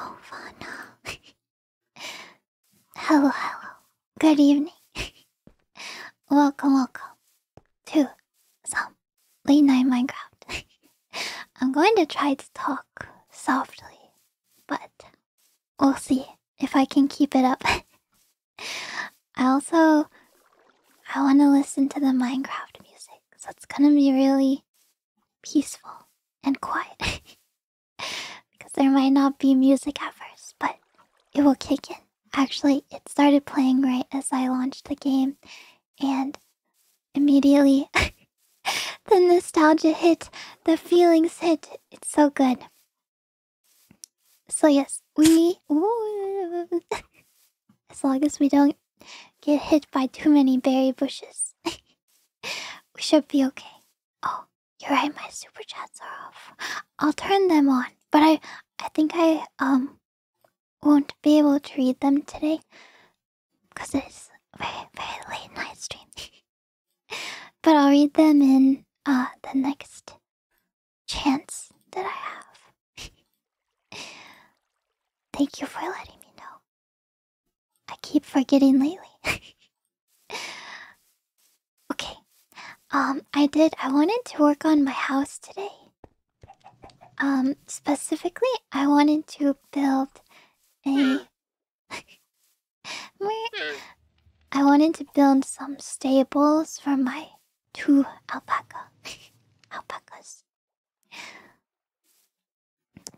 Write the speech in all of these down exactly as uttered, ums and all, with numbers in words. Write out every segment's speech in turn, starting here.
Oh, no. Hello, hello. Good evening. Welcome, welcome to some late night Minecraft. I'm going to try to talk softly, but we'll see if I can keep it up. I also, I want to listen to the Minecraft music, so it's going to be really peaceful and quiet. There might not be music at first, but it will kick in. Actually, it started playing right as I launched the game, and immediately the nostalgia hit, the feelings hit. It's so good. So yes, we... as long as we don't get hit by too many berry bushes, we should be okay. Oh, you're right, my super chats are off. I'll turn them on. But I, I think I um won't be able to read them today because it's a very, very late night stream. But I'll read them in uh the next chance that I have. Thank you for letting me know. I keep forgetting lately. Okay. Um, I did. I wanted to work on my house today. Um, specifically, I wanted to build a... I wanted to build some stables for my two alpaca. alpacas.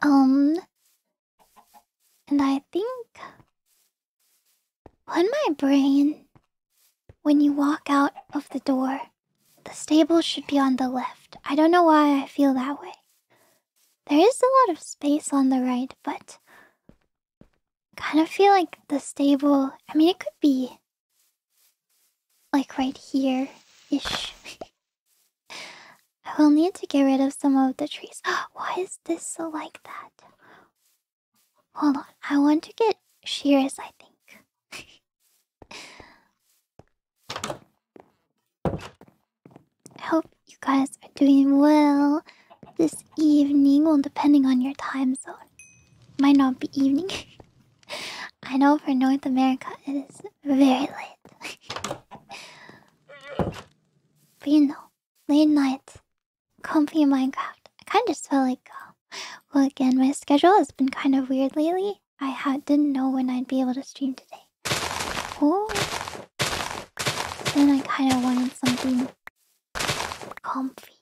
Um, and I think... on my brain, when you walk out of the door, the stable should be on the left. I don't know why I feel that way. There is a lot of space on the right, but kind of feel like the stable, I mean, it could be like right here-ish. I will need to get rid of some of the trees. Why is this so like that? Hold on, I want to get shears, I think. I hope you guys are doing well this evening. Well, depending on your time zone, might not be evening. I know for North America it is very late. But you know, late night, comfy Minecraft. I kind of just felt like, uh, well, again, my schedule has been kind of weird lately. I had, didn't know when I'd be able to stream today. Oh, then I kind of wanted something comfy.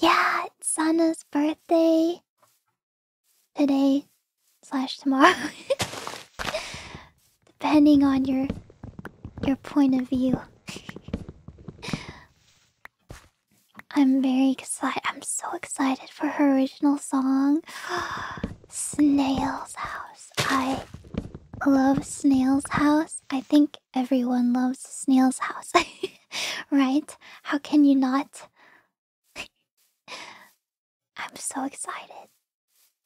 Yeah, it's Sana's birthday today slash tomorrow, depending on your your point of view. I'm very excited. I'm so excited for her original song, Snail's House. I love Snail's House. I think everyone loves Snail's House, right? How can you not? I'm so excited.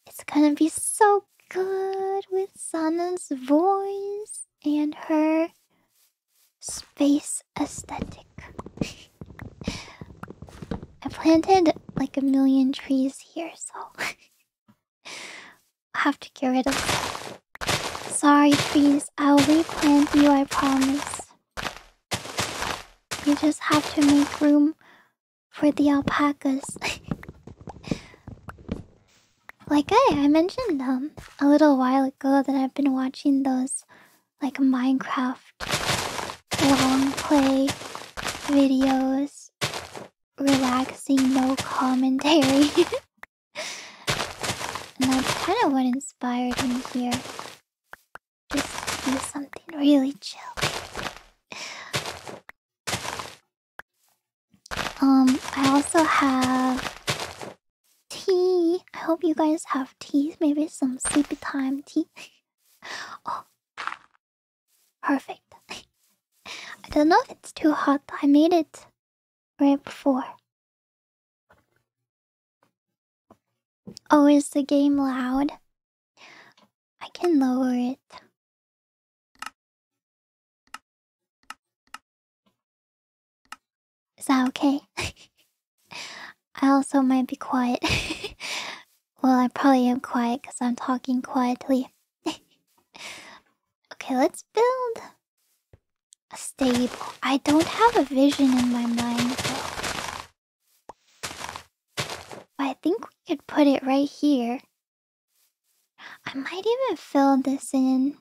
It's gonna be so good with Sana's voice and her space aesthetic. I planted like a million trees here, so I have to get rid of them. Sorry, trees. I'll replant you, I promise. You just have to make room for the alpacas. Like I, I mentioned um, a little while ago that I've been watching those like Minecraft long play videos. Relaxing, no commentary. And that's kind of what inspired me here. Just do something really chill. Um, I also have tea. I hope you guys have teas. Maybe some sleepy time tea. Oh, perfect. I don't know if it's too hot. I made it right before. Oh, is the game loud? I can lower it. Is that okay? I also might be quiet. Well, I probably am quiet because I'm talking quietly. Okay, let's build a stable. I don't have a vision in my mind, though. But I think we could put it right here. I might even fill this in.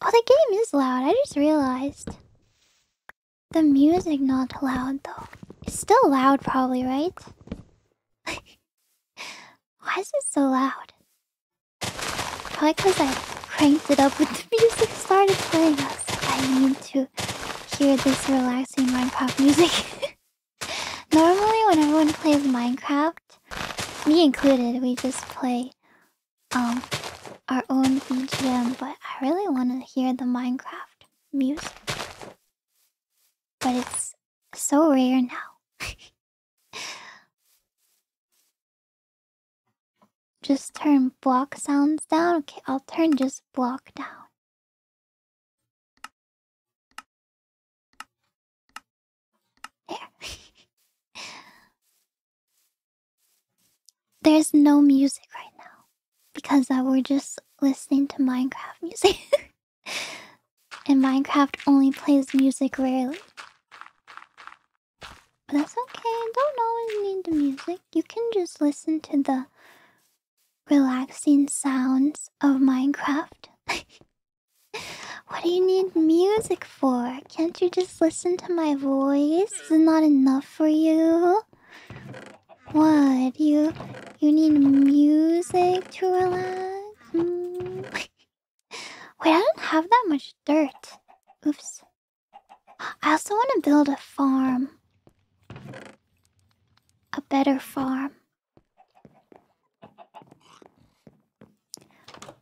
Oh, the game is loud. I just realized. The music not loud, though. It's still loud, probably, right? Why is it so loud? Probably because I cranked it up when the music started playing. I was like, I need to hear this relaxing Minecraft music. Normally when everyone plays Minecraft, me included, we just play um, our own B G M, but I really want to hear the Minecraft music. But it's so rare now. Just turn block sounds down. Okay, I'll turn just block down. There. There's no music right now because uh, we're just listening to Minecraft music. And Minecraft only plays music rarely. But that's okay. Don't always need the music. You can just listen to the relaxing sounds of Minecraft. What do you need music for? Can't you just listen to my voice? Is it not enough for you? What? You you need music to relax? Mm. Wait, I don't have that much dirt. Oops. I also want to build a farm. A better farm.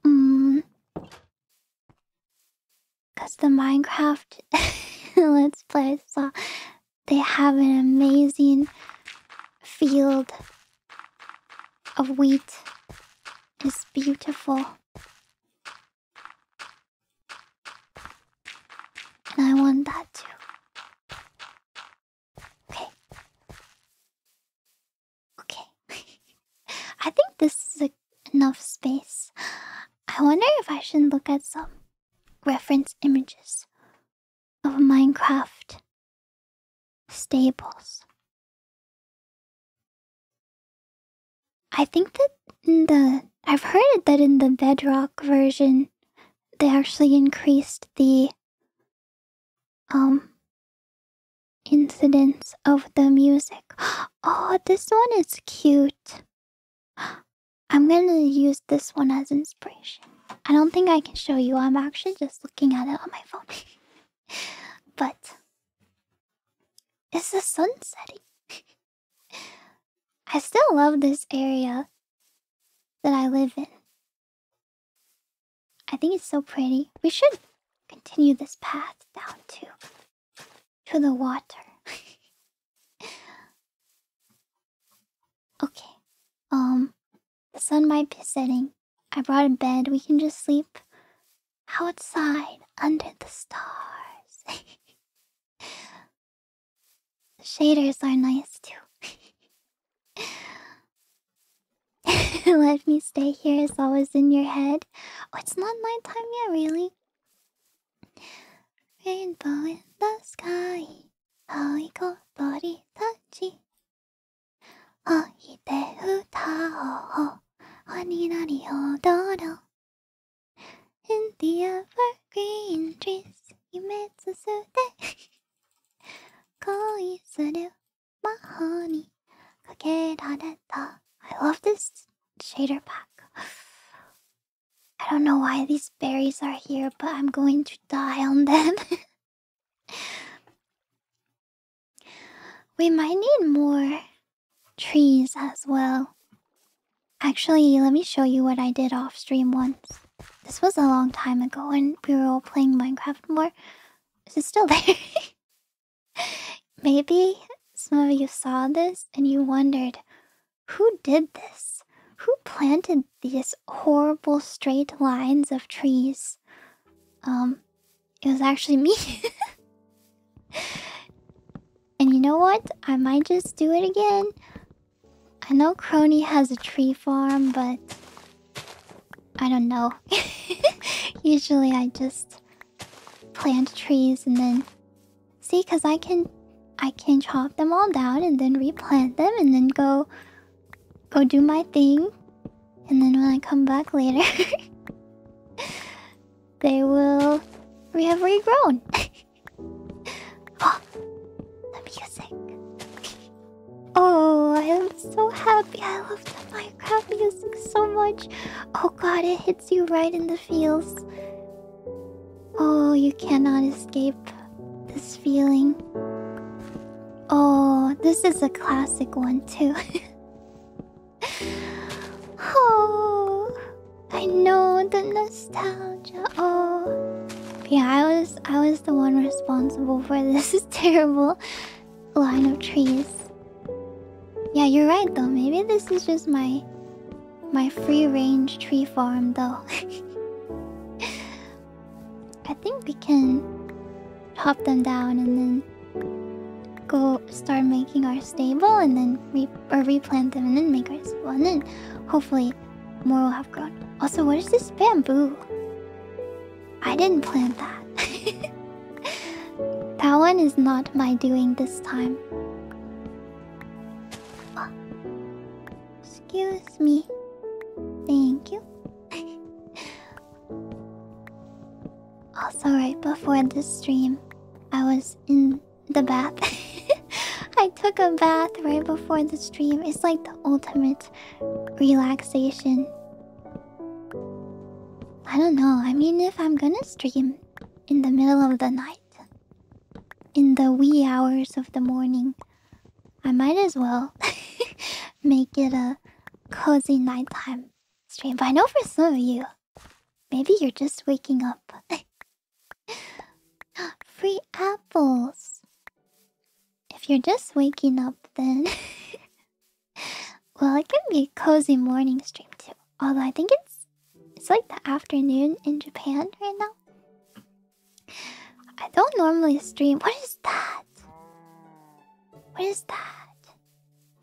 Mm. Cause the Minecraft Let's Play saw they have an amazing field of wheat. It's beautiful. And I want that too. Okay. Okay. I think this is a, enough space. I wonder if I should look at some reference images of Minecraft stables. I think that in the... I've heard that in the Bedrock version, they actually increased the um incidence of the music. Oh, this one is cute. I'm gonna use this one as inspiration. I don't think I can show you. I'm actually just looking at it on my phone. But it's the sun setting. I still love this area that I live in. I think it's so pretty. We should continue this path down to, to the water. Okay. Um, the sun might be setting. I brought a bed. We can just sleep outside under the stars. The shaders are nice too. Let me stay here is always in your head. Oh, it's not nighttime yet, really. Rainbow in the sky. Oiko tori tachi. Oite utao. Oninari odoro. In the evergreen trees. Yume tsusude. Koi suru maho ni kakerareta. I love this shader pack. I don't know why these berries are here, but I'm going to die on them. We might need more trees as well. Actually, let me show you what I did off stream once. This was a long time ago when we were all playing Minecraft more. Is it still there? Maybe some of you saw this and you wondered, who did this? Who planted these horrible straight lines of trees? Um, it was actually me. And you know what? I might just do it again. I know Kronii has a tree farm, but I don't know. Usually I just plant trees and then... See, because I can, I can chop them all down and then replant them and then go... Go do my thing, and then when I come back later, they will re have regrown. Oh, the music! Oh, I am so happy! I love the Minecraft music so much. Oh God, it hits you right in the feels. Oh, you cannot escape this feeling. Oh, this is a classic one too. Oh, I know the nostalgia. Oh, yeah, I was I was the one responsible for this terrible line of trees. Yeah, you're right though. Maybe this is just my my free-range tree farm though. I think we can chop them down and then go start making our stable and then re or replant them and then make our stable and then hopefully more will have grown. Also, what is this bamboo? I didn't plant that. That one is not my doing this time. Oh. Excuse me. Thank you. Also, right before this stream, I was in the bath. I took a bath right before the stream. It's like the ultimate relaxation. I don't know. I mean, if I'm gonna stream in the middle of the night, in the wee hours of the morning, I might as well make it a cozy nighttime stream. But I know for some of you, maybe you're just waking up. Free apples! If you're just waking up, then... Well, it can be a cozy morning stream too. Although I think it's... It's like the afternoon in Japan right now. I don't normally stream... What is that? What is that?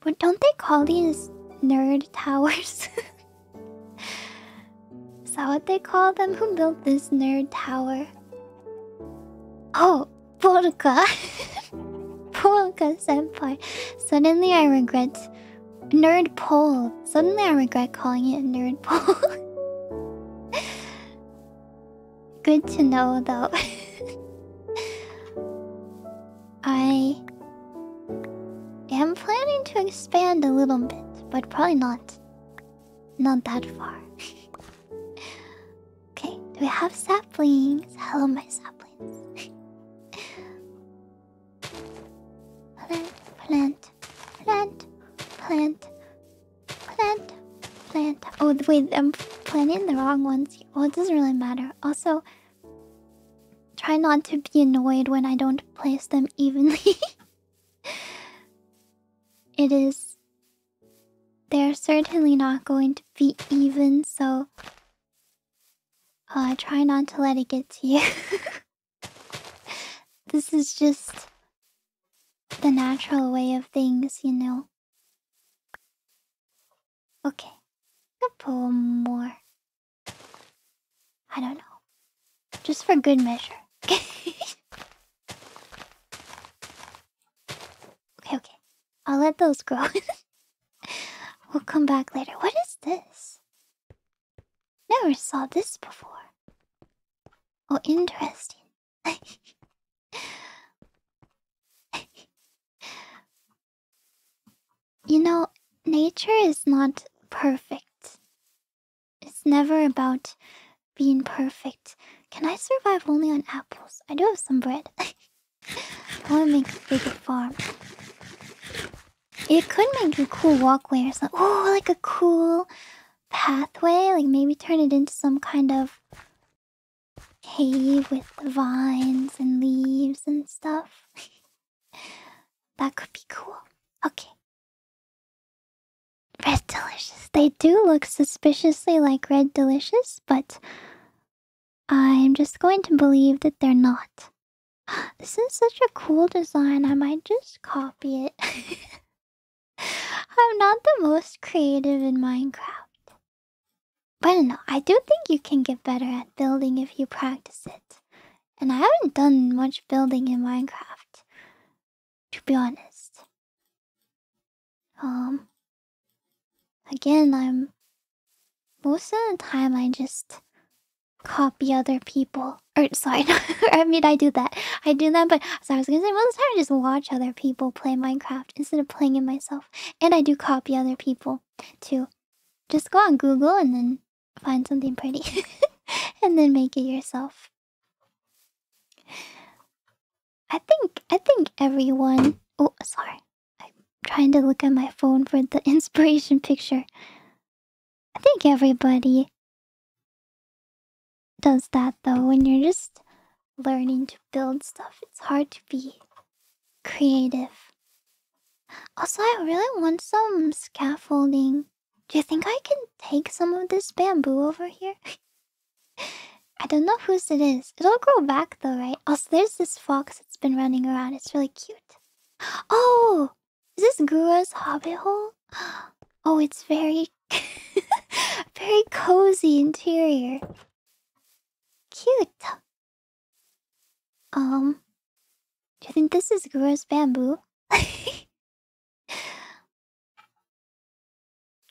What, don't they call these nerd towers? Is that what they call them? Who built this nerd tower? Oh! Polka! Polka senpai. Suddenly I regret... Nerd pole. Suddenly I regret calling it nerd pole. Good to know though. I... am planning to expand a little bit, but probably not... Not that far. We have saplings. Hello, my saplings. Plant, plant, plant, plant, plant, plant. Oh, wait, I'm planting the wrong ones here. Well, it doesn't really matter. Also, try not to be annoyed when I don't place them evenly. It is... They're certainly not going to be even, so... Uh, try not to let it get to you. This is just... the natural way of things, you know. Okay. Couple more. I don't know. Just for good measure. Okay, okay. I'll let those grow. We'll come back later. What is this? Never saw this before. Oh, interesting. You know, nature is not perfect. It's never about being perfect. Can I survive only on apples? I do have some bread. I want to make a bigger farm. It could make a cool walkway or something. Oh, like a cool pathway. Like maybe turn it into some kind of cave with the vines and leaves and stuff. That could be cool. Okay. Red Delicious. They do look suspiciously like Red Delicious, but... I'm just going to believe that they're not. This is such a cool design, I might just copy it. I'm not the most creative in Minecraft. But no, I do think you can get better at building if you practice it. And I haven't done much building in Minecraft, to be honest. Um, again, I'm... Most of the time I just... copy other people. Or, sorry, I mean, I do that. I do that, but so I was gonna say, most of the time I just watch other people play Minecraft instead of playing it myself. And I do copy other people, too. Just go on Google and then find something pretty. And then make it yourself. I think, I think everyone... Oh, sorry. I'm trying to look at my phone for the inspiration picture. I think everybody... does that though. When you're just learning to build stuff, it's hard to be creative. Also, I really want some scaffolding. Do you think I can take some of this bamboo over here? I don't know whose it is. It'll grow back though, right? Also, there's this fox that's been running around. It's really cute. Oh! Is this Gura's hobbit hole? Oh, it's very... very cozy interior. Cute. Um, do you think this is Gura's bamboo?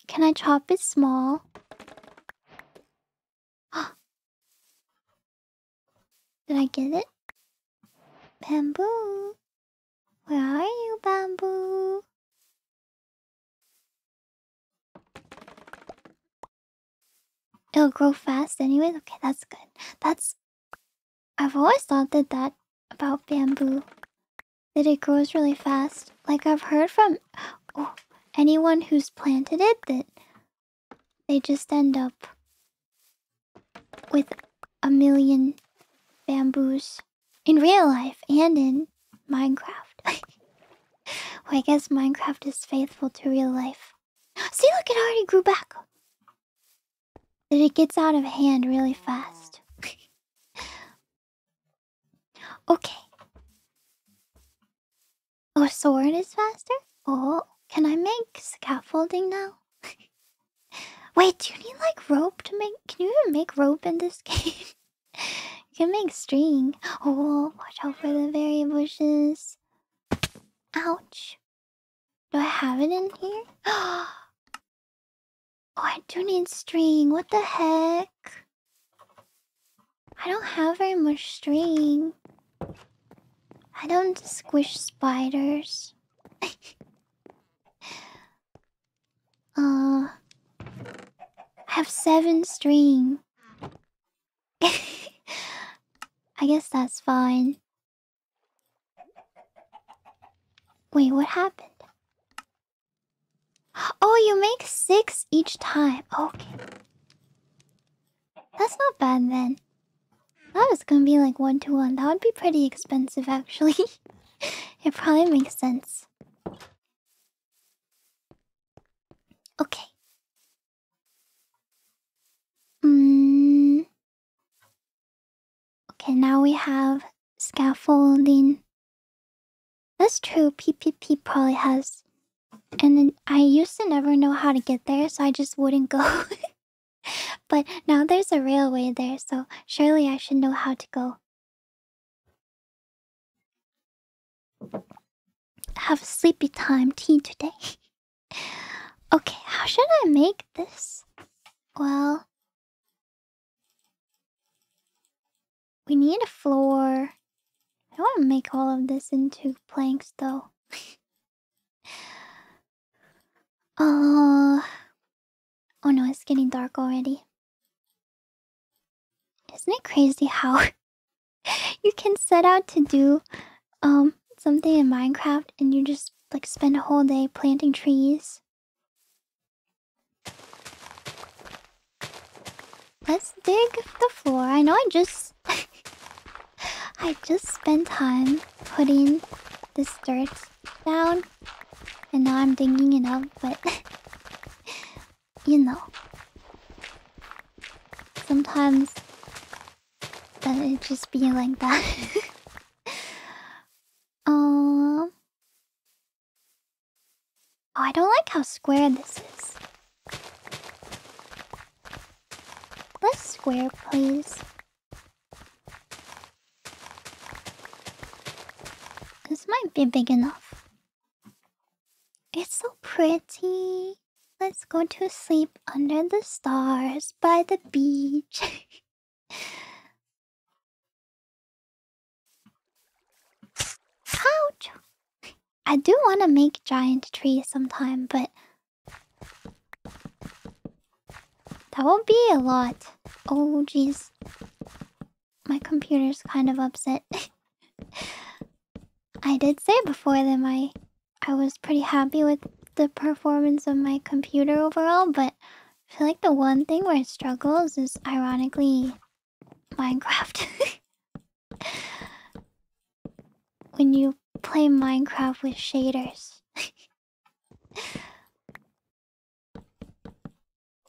Can I chop it small? Did I get it? Bamboo. Where are you, bamboo? It'll grow fast anyways? Okay, that's good. That's... I've always thought that that... about bamboo. That it grows really fast. Like, I've heard from... Oh, anyone who's planted it, that... they just end up... with a million... bamboos. In real life, and in... Minecraft. Well, I guess Minecraft is faithful to real life. See, look, it already grew back! That it gets out of hand really fast. Okay. Oh, sword is faster? Oh, can I make scaffolding now? Wait, do you need like rope to make... Can you even make rope in this game? You can make string. Oh, watch out for the berry bushes. Ouch. Do I have it in here? Oh, I do need string. What the heck? I don't have very much string. I don't squish spiders. uh, I have seven string. I guess that's fine. Wait, what happened? Oh, you make six each time. Okay. That's not bad then. That was gonna be like one to one. That would be pretty expensive actually. It probably makes sense. Okay. Hmm. Okay, now we have scaffolding. That's true, P P P probably has. And then I used to never know how to get there, so I just wouldn't go. But now there's a railway there, so surely I should know how to go. Have sleepy time tea today. Okay, how should I make this? Well, we need a floor. I don't want to make all of this into planks though. Uh, oh no, it's getting dark already. Isn't it crazy how you can set out to do um something in Minecraft and you just like spend a whole day planting trees? Let's dig the floor. I know I just I just spent time putting this dirt down. And now I'm digging it up, but you know, sometimes it just be like that. um, oh, I don't like how square this is. Less square, please. This might be big enough. It's so pretty. Let's go to sleep under the stars by the beach. Ouch! I do want to make giant trees sometime, but that will be a lot. Oh, jeez. My computer's kind of upset. I did say before that my... I was pretty happy with the performance of my computer overall, but I feel like the one thing where it struggles is, ironically, Minecraft. When you play Minecraft with shaders.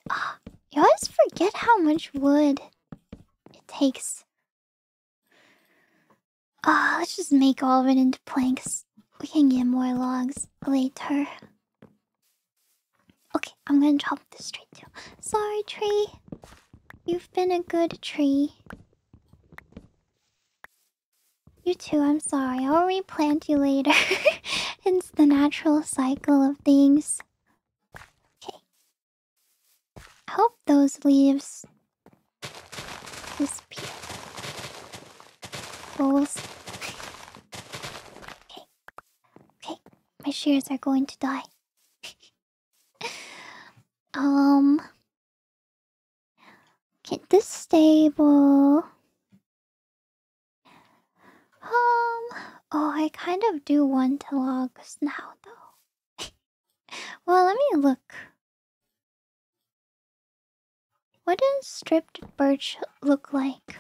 Oh, you always forget how much wood it takes. Oh, let's just make all of it into planks. We can get more logs later. Okay, I'm gonna chop this tree too. Sorry, tree. You've been a good tree. You too, I'm sorry. I'll replant you later. It's the natural cycle of things. Okay. I hope those leaves disappear. Bowls. My shears are going to die. um, get this stable. Um, oh, I kind of do want to logs now, though. Well, let me look. What does stripped birch look like?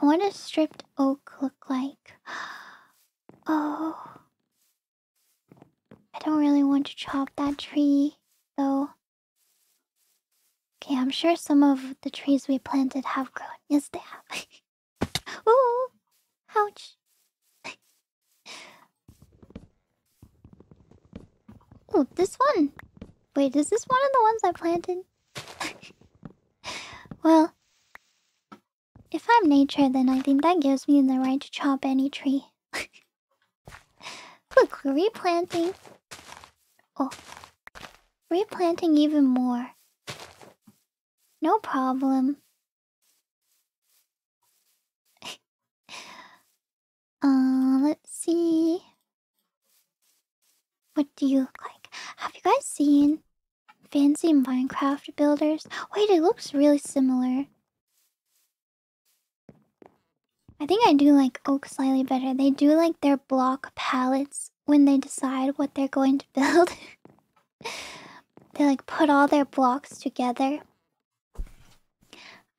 What does stripped oak look like? Oh. I don't really want to chop that tree, though. Okay, I'm sure some of the trees we planted have grown. Yes, they have. Ooh! Ouch! Ooh, this one! Wait, is this one of the ones I planted? Well... if I'm nature, then I think that gives me the right to chop any tree. Look, replanting. Oh. Replanting even more. No problem. uh, let's see. What do you look like? Have you guys seen fancy Minecraft builders. Wait, it looks really similar. I think I do like oak slightly better. They do like their block palettes when they decide what they're going to build. They like put all their blocks together.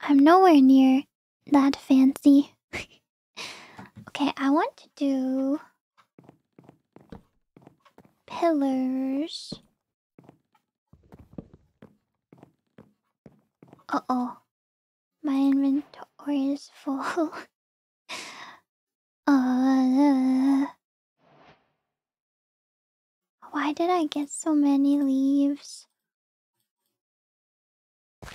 I'm nowhere near that fancy. Okay, I want to do pillars. Uh-oh. My inventory is full. uh, why did I get so many leaves? I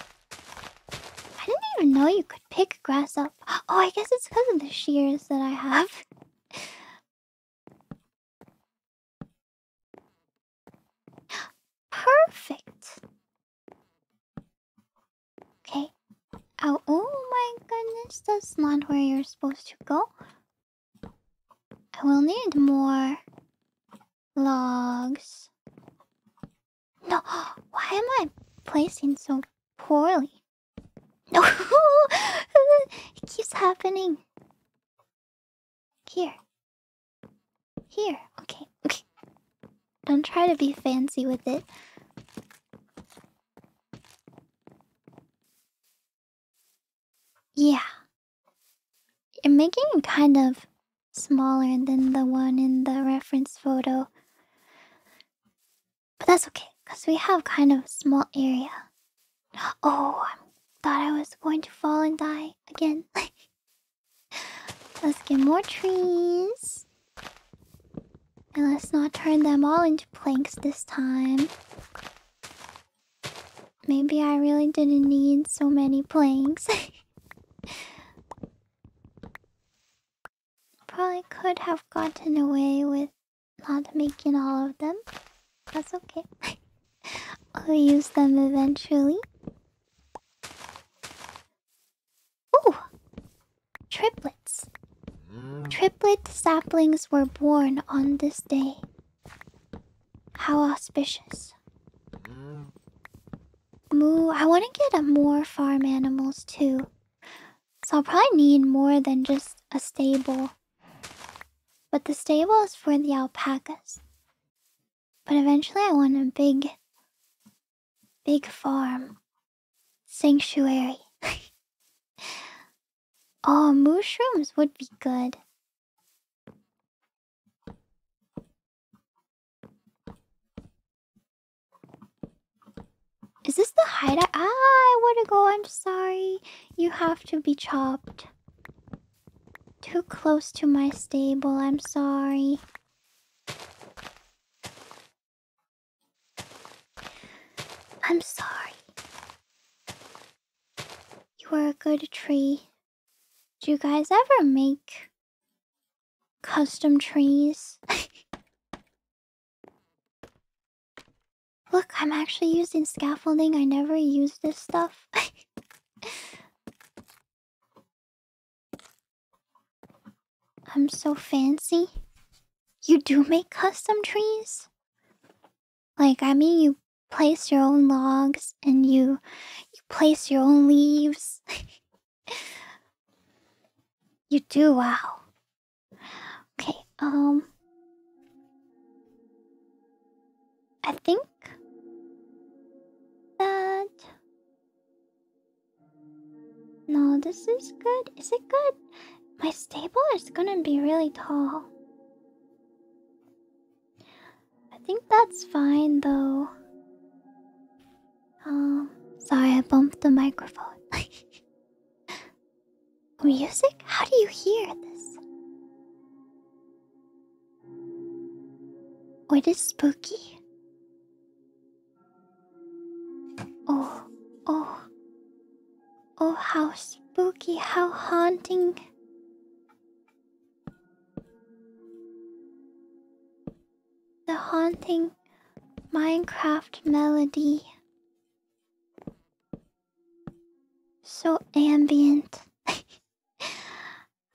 didn't even know you could pick grass up. Oh, I guess it's because of the shears that I have. Perfect. Okay. Oh, oh my goodness, that's not where you're supposed to go. I will need more logs. No, why am I placing so poorly? No, it keeps happening. Here. Here, okay, okay. Don't try to be fancy with it. Yeah. You're making it kind of smaller than the one in the reference photo. But that's okay, because we have kind of a small area. Oh, I thought I was going to fall and die again. Let's get more trees. And let's not turn them all into planks this time. Maybe I really didn't need so many planks. Probably could have gotten away with not making all of them. That's okay. I'll use them eventually. Ooh! Triplets. Triplet saplings were born on this day. How auspicious. Moo. I want to get more farm animals too. So I'll probably need more than just a stable. But the stable is for the alpacas. But eventually I want a big, big farm. Sanctuary. Oh, mushrooms would be good. Is this the hideout? Ah, I want to go. I'm sorry. You have to be chopped. Too close to my stable, I'm sorry. I'm sorry. You were a good tree. Do you guys ever make custom trees? Look, I'm actually using scaffolding. I never use this stuff. I'm so fancy. You do make custom trees? Like, I mean, you place your own logs and you, you place your own leaves. You do, wow. Okay, um... I think that... No, this is good. Is it good? My stable is gonna be really tall. I think that's fine though. Um, sorry, I bumped the microphone. Music? How do you hear this? Oh, it is spooky. Oh, oh. Oh, how spooky, how haunting. The haunting Minecraft melody. So ambient.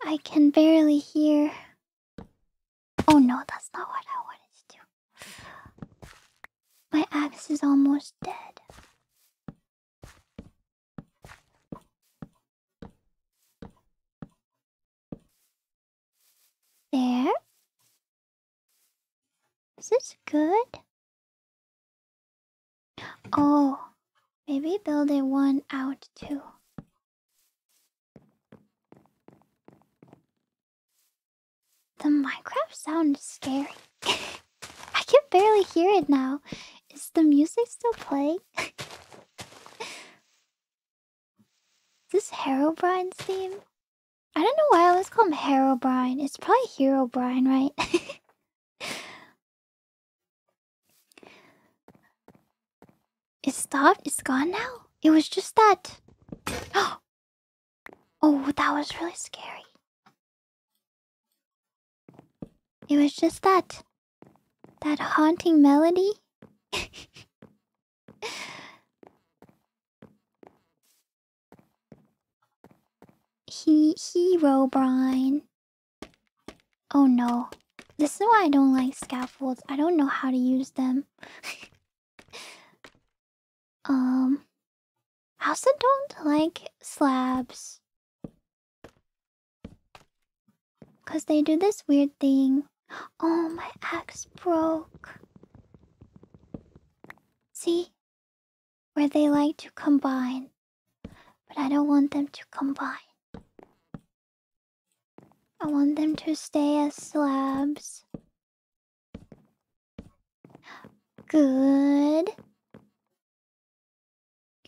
I can barely hear. Oh no, that's not what I wanted to do. My axe is almost dead. There. Is this good? Oh, maybe build a one out too. The Minecraft sound is scary. I can barely hear it now. Is the music still playing? Is this Herobrine's theme? I don't know why I always call him Herobrine. It's probably Herobrine, right? It stopped? It's gone now? It was just that... Oh, that was really scary. It was just that... that haunting melody. He... Herobrine. Oh no. This is why I don't like scaffolds. I don't know how to use them. Um, I also don't like slabs, because they do this weird thing. Oh, my axe broke. See? Where they like to combine. But I don't want them to combine. I want them to stay as slabs. Good.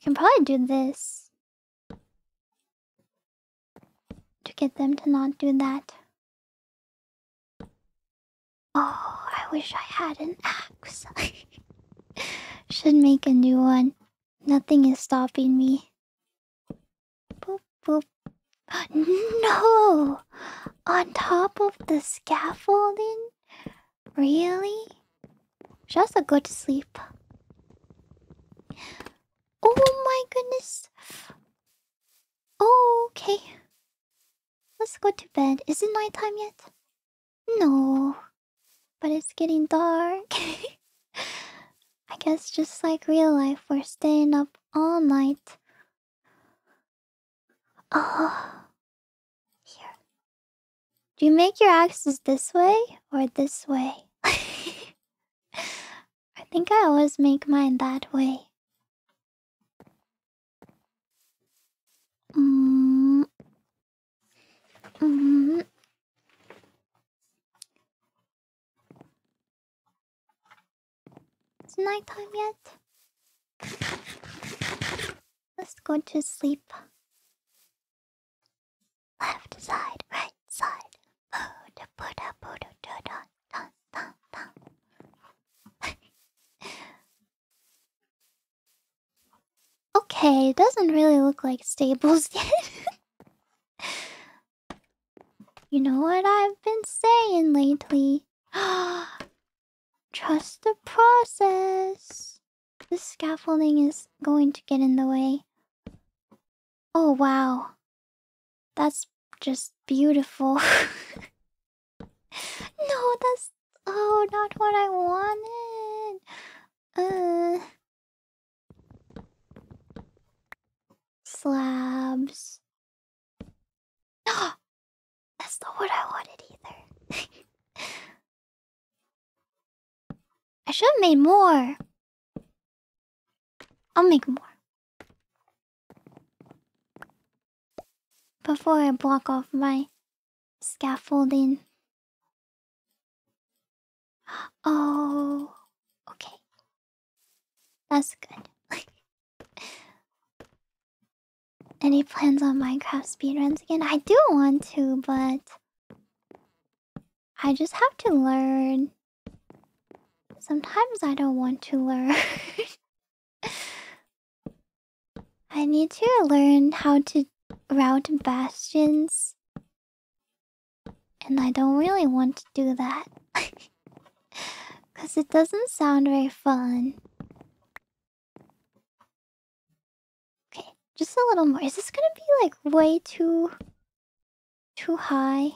Can probably do this to get them to not do that. Oh, I wish I had an axe. Should make a new one. Nothing is stopping me. Boop, boop. No! On top of the scaffolding? Really? Should also go to sleep. Oh my goodness. Oh, okay. Let's go to bed. Is it nighttime yet? No. But it's getting dark. I guess just like real life, we're staying up all night. Oh. Here. Do you make your axes this way or this way? I think I always make mine that way. Mm. Mm. It's nighttime yet? Let's go to sleep. Left side, right side. Okay, it doesn't really look like stables yet. You know what I've been saying lately? Trust the process. This scaffolding is going to get in the way. Oh wow. That's just beautiful. No, that's... Oh, not what I wanted. Uh... Slabs. That's not what I wanted either. I should have made more. I'll make more. Before I block off my scaffolding. Oh, okay. That's good. Any plans on Minecraft speedruns again? I do want to, but... I just have to learn. Sometimes I don't want to learn. I need to learn how to route bastions. And I don't really want to do that. Because it doesn't sound very fun. Just a little more. Is this gonna be like way too... too high?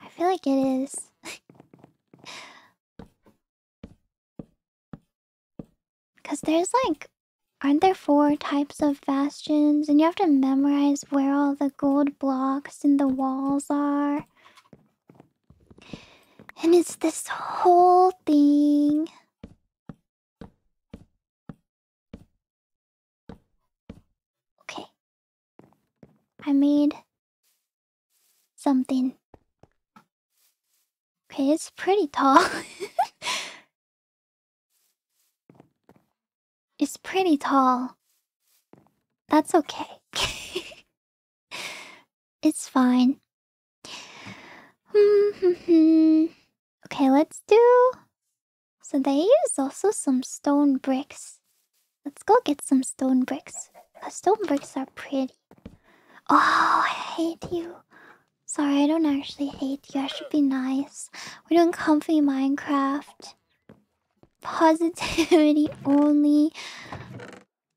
I feel like it is. Because there's like... aren't there four types of bastions? And you have to memorize where all the gold blocks in the walls are. And it's this whole thing. Okay. I made... something. Okay, it's pretty tall. It's pretty tall. That's okay. It's fine. Okay, let's do... so they use also some stone bricks. Let's go get some stone bricks. The stone bricks are pretty. Oh, I hate you. Sorry, I don't actually hate you. I should be nice. We're doing comfy Minecraft. Positivity only.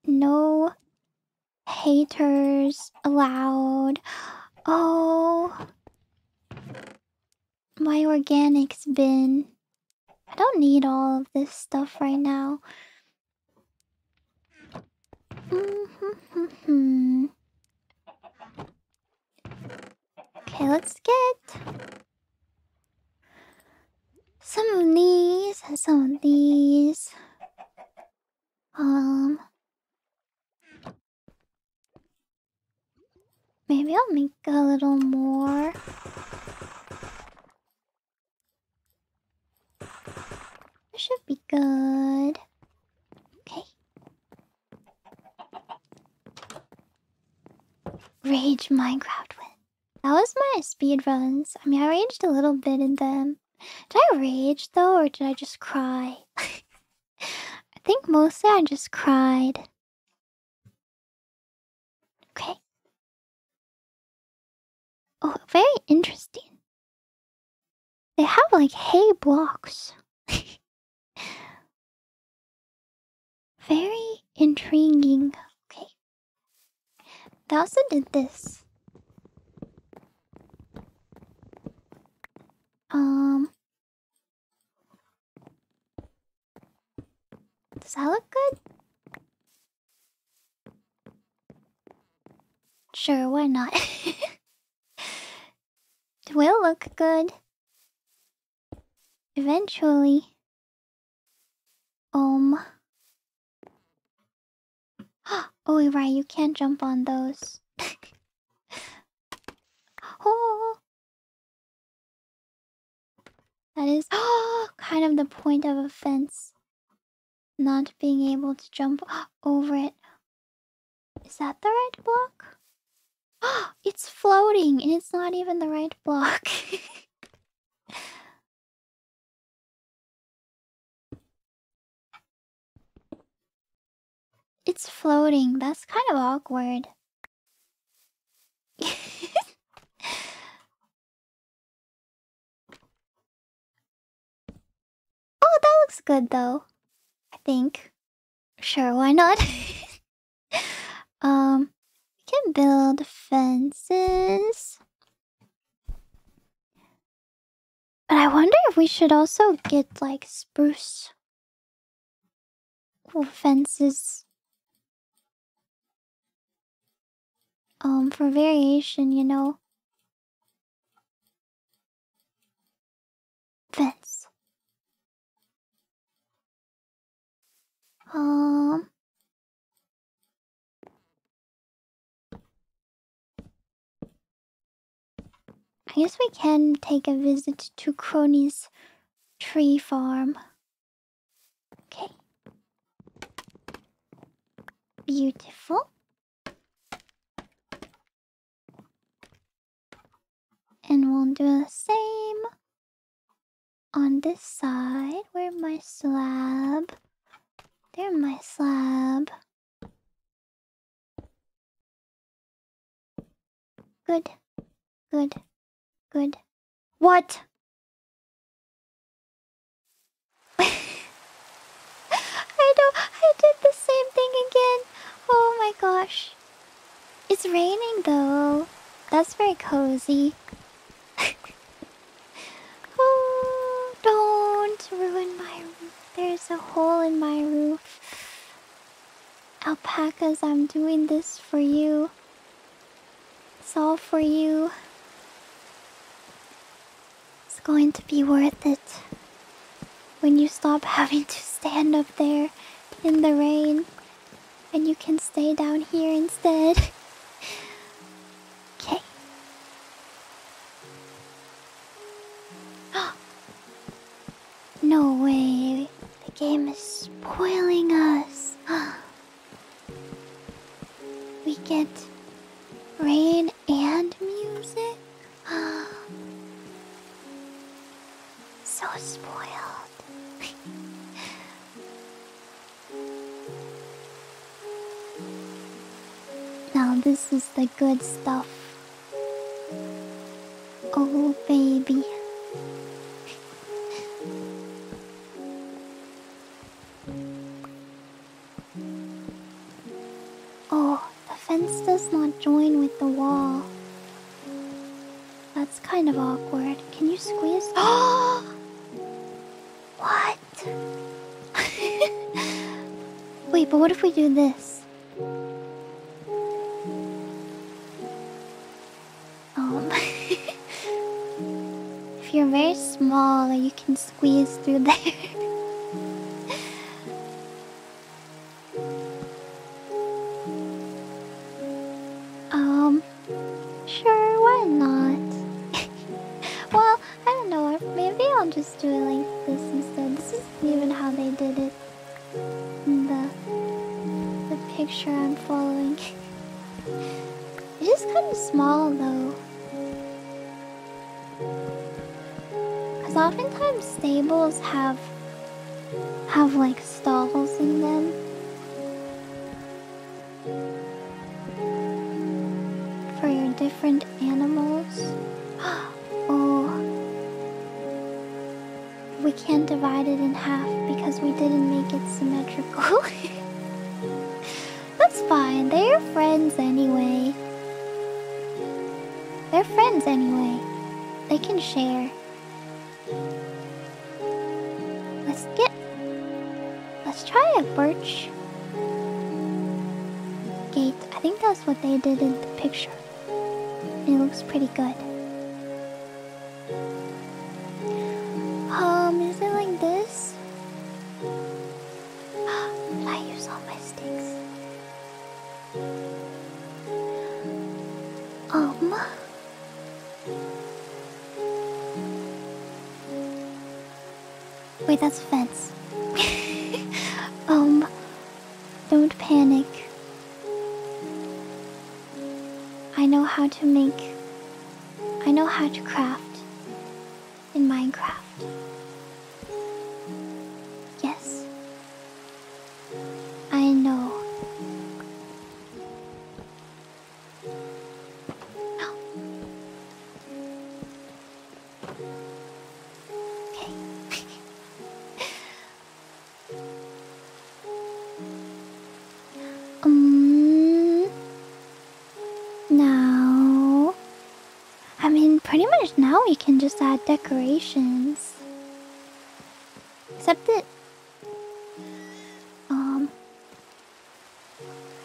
No haters allowed. Oh. My organics bin. I don't need all of this stuff right now. Mm-hmm-hmm-hmm. Okay, let's get some of these and some of these. Um, maybe I'll make a little more. This should be good. Okay. Rage Minecraft win. That was my speed runs. I mean, I raged a little bit in them. Did I rage though, or did I just cry? I think mostly I just cried. Okay. Oh, very interesting. They have like hay blocks. Very intriguing. Okay. They also did this. Um, does that look good? Sure, why not? It will look good. Eventually. Um. Oh, right, you can't jump on those. Oh. That is kind of the point of a fence. Not being able to jump over it. Is that the right block? Oh, it's floating and it's not even the right block. It's floating. That's kind of awkward. Oh, that looks good though, I think. Sure, why not? um, we can build fences. But I wonder if we should also get like spruce cool fences. Um, for variation, you know. Fence. Um, I guess we can take a visit to Crony's tree farm. Okay. Beautiful. And we'll do the same on this side. Where my slab? There's my slab. Good. Good. Good. What? I don't... I did the same thing again. Oh my gosh. It's raining though. That's very cozy. Oh, don't. a hole in my roof. Alpacas, I'm doing this for you. It's all for you. It's going to be worth it. When you stop having to stand up there in the rain, and you can stay down here instead. Okay. No way. The game is spoiling us. We get rain and music? So spoiled. Now this is the good stuff. Oh baby. Oh, the fence does not join with the wall. That's kind of awkward. Can you squeeze? Oh! What? Wait, but what if we do this? Um, if you're very small, you can squeeze through there. um, sure, why not? Well, I don't know. Maybe I'll just do it like this instead. This isn't even how they did it in the, the picture I'm following. It is kind of small though. Because oftentimes stables have have like stalls in them. For your different animals. We can't divide it in half because we didn't make it symmetrical. That's fine. They're friends anyway. They're friends anyway. They can share. Let's get... Let's try a birch gate. I think that's what they did in the picture. It looks pretty good. Um, is it like this? Did I use all my sticks? Um... Wait, that's a fence. um... Don't panic. I know how to make... I know how to craft. In Minecraft. Yes. I know. Oh. Okay. um, now... I mean, pretty much now we can just add decorations. Except that... Um...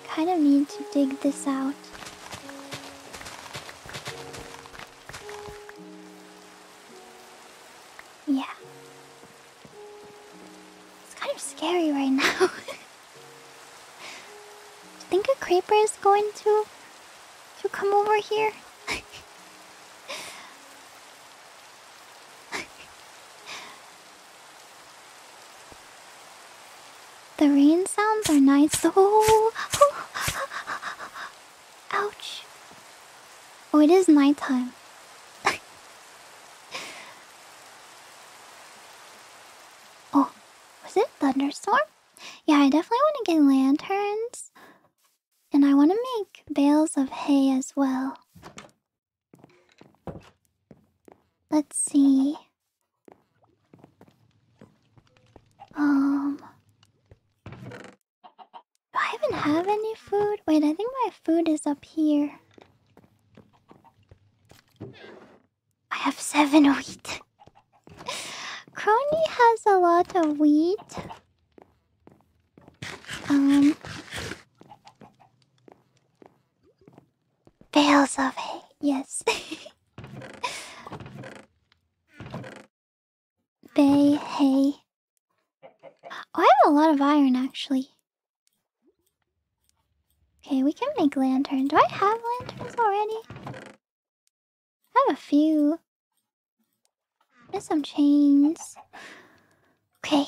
kind of need to dig this out. Yeah. It's kind of scary right now. Do you think a creeper is going to... to come over here? The rain sounds are nice. Oh. Ouch. Oh, it is nighttime. Oh, was it thunderstorm? Yeah, I definitely want to get lanterns. And I want to make bales of hay as well. Let's see. Um... Do I even have any food? Wait, I think my food is up here. I have seven wheat. Kronii has a lot of wheat. Um... Bales of hay, yes. Bay, hay. Oh, I have a lot of iron, actually. Okay, we can make lanterns. Do I have lanterns already? I have a few. There's some chains. Okay.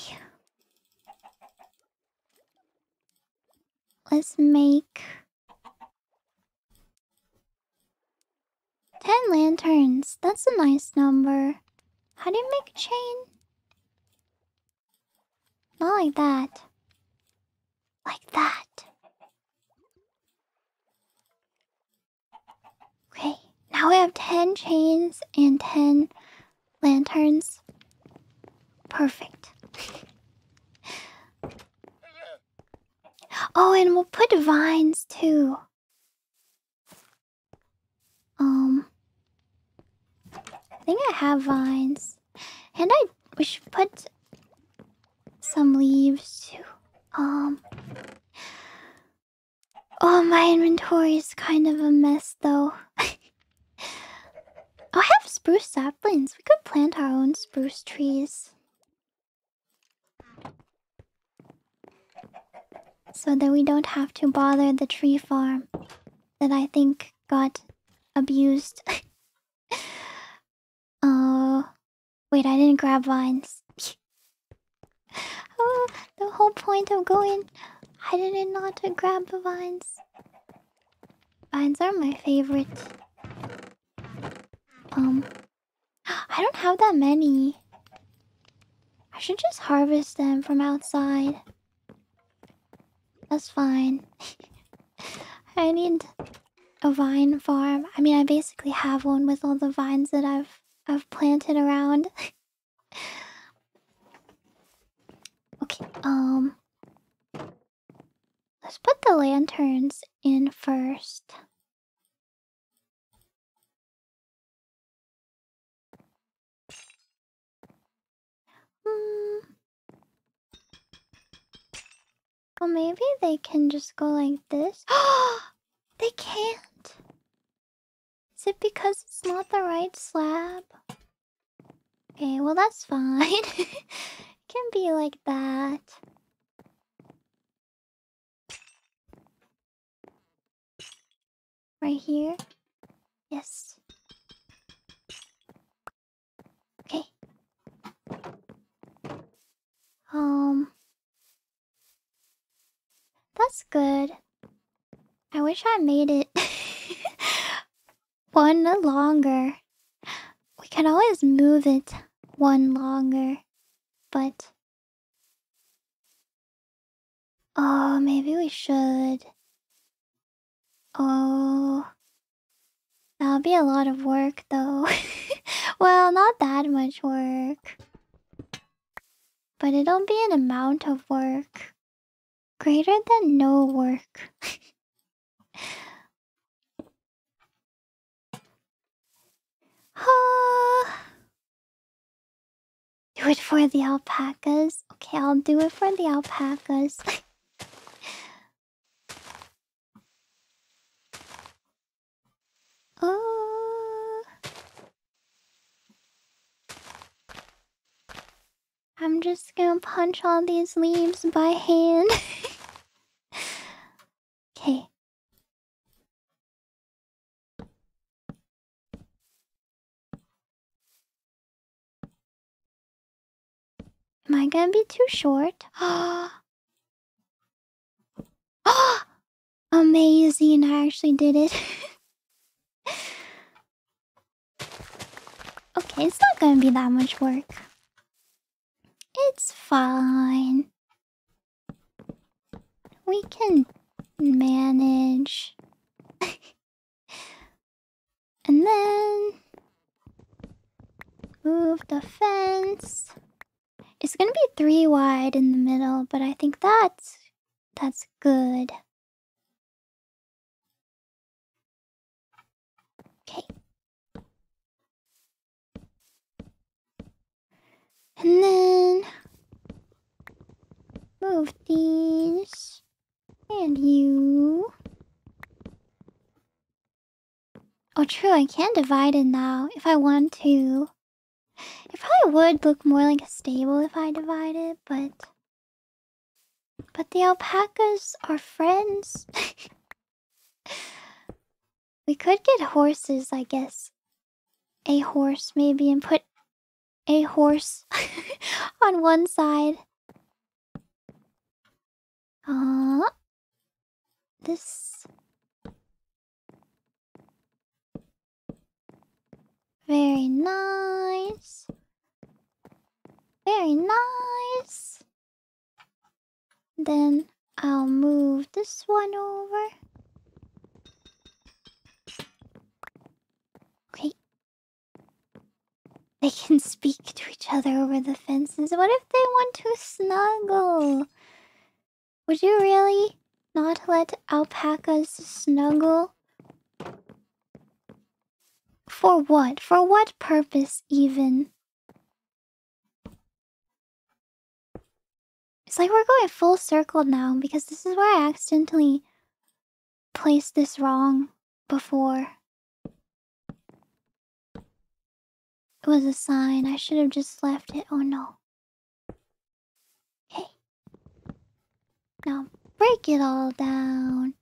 Let's make ten lanterns. That's a nice number. How do you make a chain? Not like that. Like that. Okay, now we have ten chains and ten lanterns. Perfect. Oh, and we'll put vines too. Um, I think I have vines, and I we should put some leaves too. Um, oh, my inventory is kind of a mess though. Oh, I have spruce saplings. We could plant our own spruce trees, so that we don't have to bother the tree farm that I think got abused. Oh, uh, wait, I didn't grab vines. Oh, the whole point of going, I didn't know to grab the vines. Vines are my favorite. Um, I don't have that many. I should just harvest them from outside. That's fine. I need a vine farm. I mean, I basically have one with all the vines that I've I've planted around. Okay, um let's put the lanterns in first. Hmm. Well, maybe they can just go like this. They can't. Is it because it's not the right slab? Okay, well, that's fine. It can be like that. Right here? Yes. Okay. Um... That's good. I wish I made it one longer. We can always move it one longer, but... Oh, maybe we should. Oh... That'll be a lot of work, though. Well, not that much work. But it'll be an amount of work. Greater than no work. Do it for the alpacas. Okay, I'll do it for the alpacas. Oh, I'm just gonna punch all these leaves by hand. Okay. Am I gonna be too short? Amazing, I actually did it. Okay, it's not gonna be that much work. It's fine. We can manage. And then move the fence. It's gonna be three wide in the middle, but I think that's that's good. Okay. And then of these. And you. Oh, true, I can divide it now if I want to. It probably would look more like a stable if I divide it, but... But the alpacas are friends. We could get horses, I guess. A horse, maybe, and put a horse on one side. Uh, this... Very nice. Very nice. Then I'll move this one over. Okay. They can speak to each other over the fences. What if they want to snuggle? Would you really not let alpacas snuggle? For what? For what purpose, even? It's like we're going full circle now, because this is where I accidentally placed this wrong before. It was a sign. I should have just left it. Oh no. Okay. Now break it all down.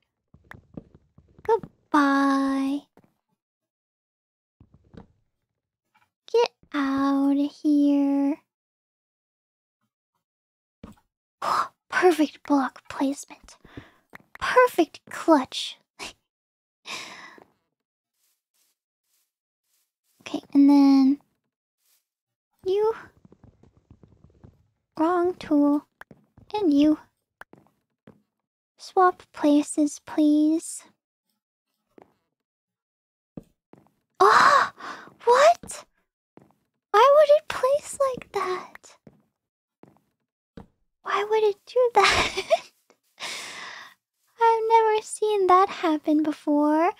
Goodbye. Get out of here. Perfect block placement. Perfect clutch. Okay, and then... You. Wrong tool. And you. Swap places, please. Oh! What? Why would it place like that? Why would it do that? I've never seen that happen before.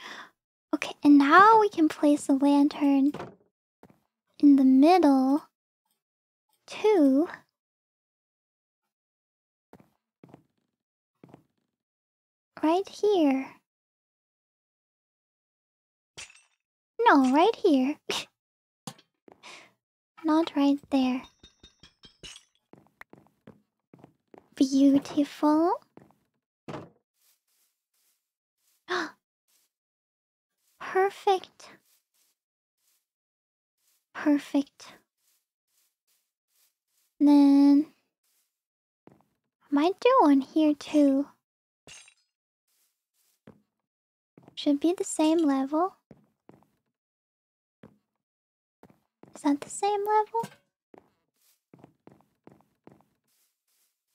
Okay, and now we can place a lantern in the middle, too. Right here. No, right here. Not right there. Beautiful. Perfect. Perfect. And then... I might do one here too. Should be the same level. Is that the same level?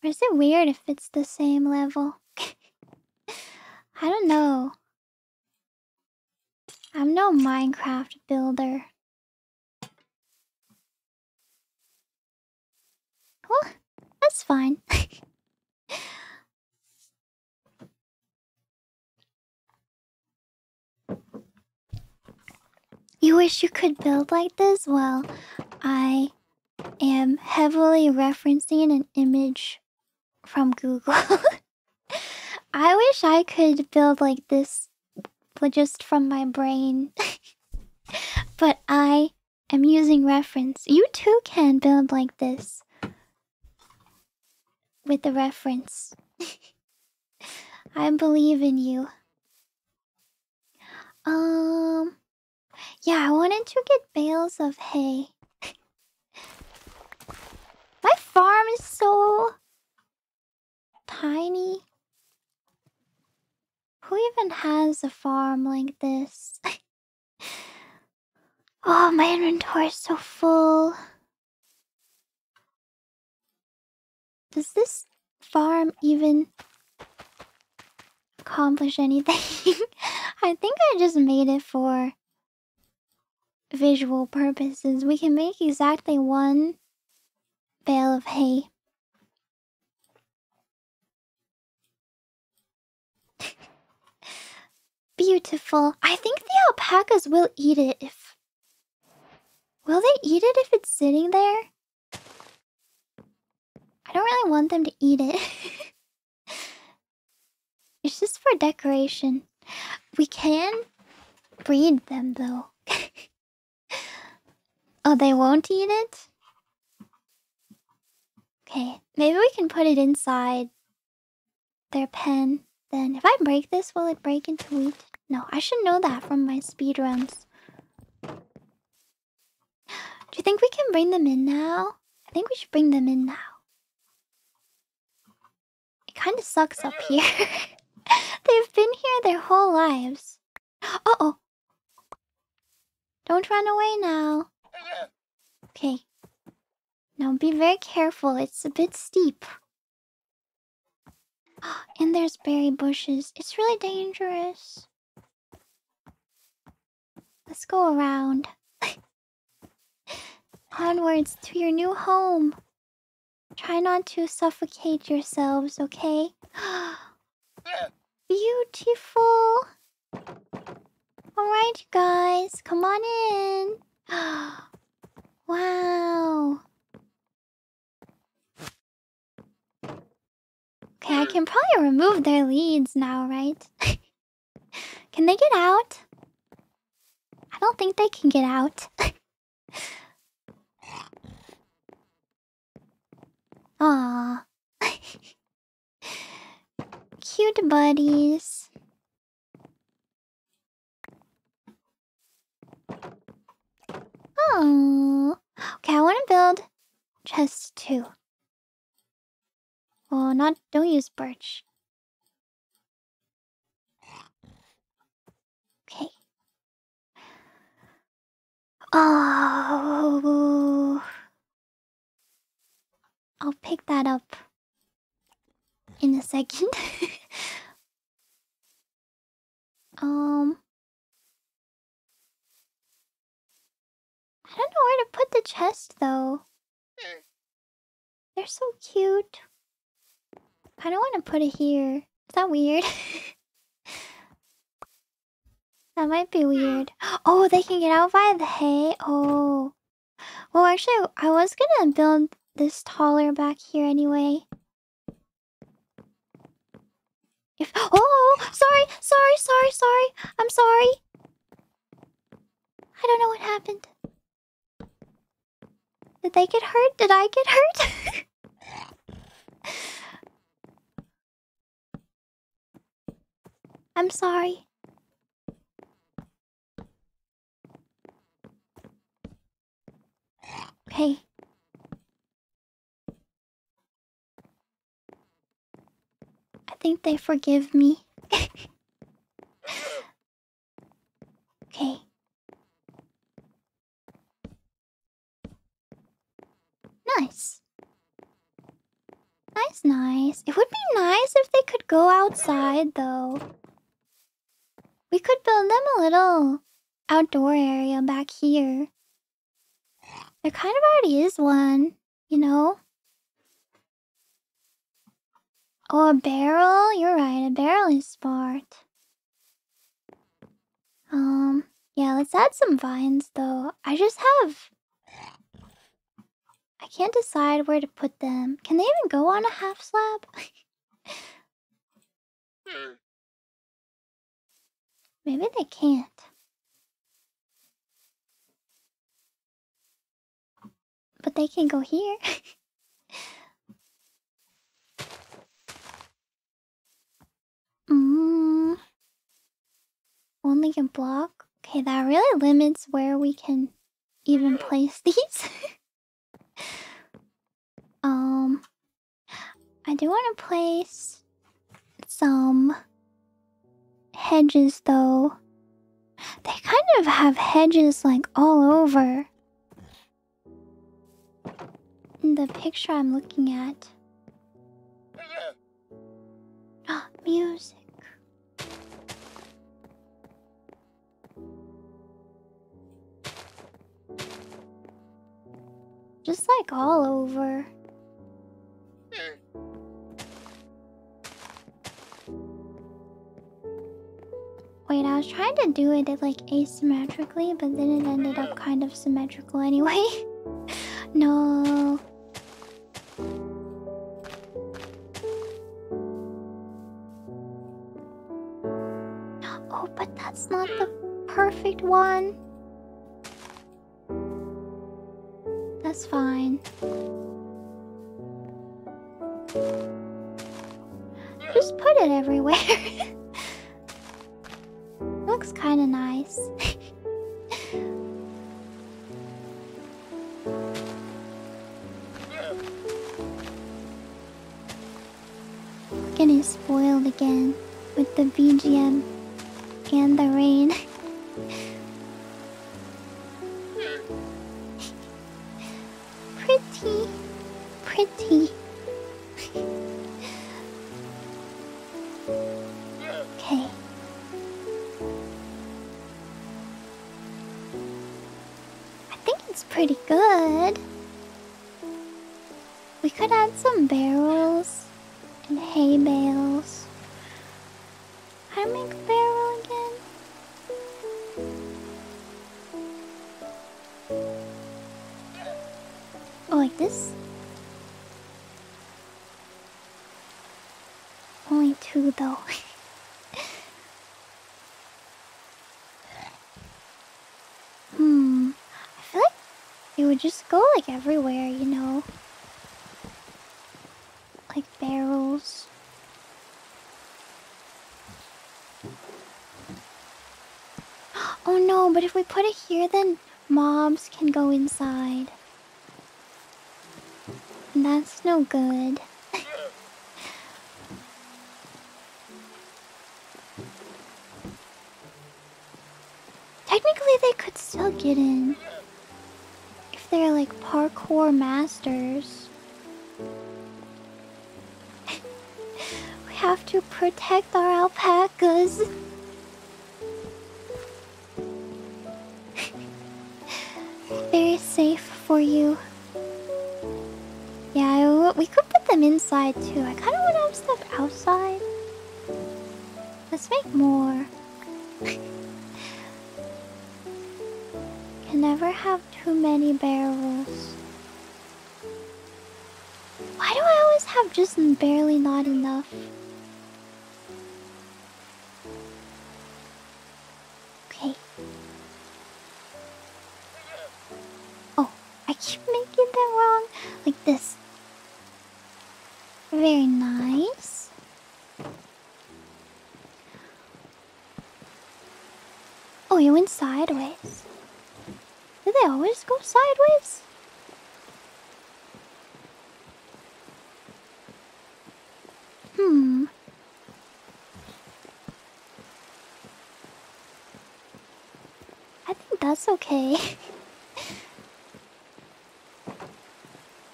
Or is it weird if it's the same level? I don't know. I'm no Minecraft builder. Well, that's fine. You wish you could build like this? Well, I am heavily referencing an image from Google. I wish I could build like this just from my brain. But I am using reference. You too can build like this. With the reference. I believe in you. Um... Yeah, I wanted to get bales of hay. My farm is so... tiny. Who even has a farm like this? Oh, my inventory is so full. Does this farm even accomplish anything? I think I just made it for visual purposes. We can make exactly one bale of hay. Beautiful. I think the alpacas will eat it if... Will they eat it if it's sitting there? I don't really want them to eat it. It's just for decoration. We can breed them, though. Oh, they won't eat it? Okay, maybe we can put it inside their pen. Then, if I break this, will it break into wheat? No, I should know that from my speedruns. Do you think we can bring them in now? I think we should bring them in now. It kind of sucks up here. They've been here their whole lives. Uh-oh. Don't run away now. Okay. Now be very careful. It's a bit steep. And there's berry bushes. It's really dangerous. Let's go around. Onwards to your new home. Try not to suffocate yourselves, okay? Beautiful. Alright, you guys. Come on in. Wow. Okay, I can probably remove their leads now, right? Can they get out? I don't think they can get out. Aww. Cute buddies. Oh. Okay, I want to build chest two. Well, not don't use birch. Okay. Oh. I'll pick that up in a second. um, I don't know where to put the chest though. They're so cute. I don't want to put it here. Is that weird? That might be weird. Oh, they can get out by the hay. Oh, well, actually, I was gonna build this taller back here anyway. If oh, sorry, sorry, sorry, sorry. I'm sorry. I don't know what happened. Did they get hurt? Did I get hurt? I'm sorry. Okay. I think they forgive me. Okay. Nice. Nice, nice. It would be nice if they could go outside, though. We could build them a little outdoor area back here. There kind of already is one, you know? Oh, a barrel? You're right, a barrel is smart. Um, yeah, let's add some vines, though. I just have... I can't decide where to put them. Can they even go on a half slab? Maybe they can't. But they can go here. mm. Only a block. Okay, that really limits where we can even place these. um, I do want to place some hedges, though. They kind of have hedges, like, all over in the picture I'm looking at. Ah, music. Just, like, all over. Wait, I was trying to do it, like, asymmetrically, but then it ended up kind of symmetrical anyway. No. but that's not the perfect one. That's fine. Just put it everywhere. Looks kind of nice. Getting spoiled again with the B G M and the rain. Pretty, pretty. Okay. I think it's pretty good. We could add some barrels. And hay bales. How to make a barrel again? Oh, like this? Only two though. Hmm. I feel like it would just go like everywhere, you know? Like barrels. Oh no, but if we put it here, then mobs can go inside. And that's no good. Technically, they could still get in. If they're like parkour masters. Have to protect our alpacas. Very safe for you. Yeah, I w we could put them inside too. I kind of want to have stuff outside. Let's make more. Can never have too many barrels. Why do I always have just barely not enough? Keep making them wrong, like this. Very nice. Oh, you went sideways. Do they always go sideways? Hmm. I think that's okay.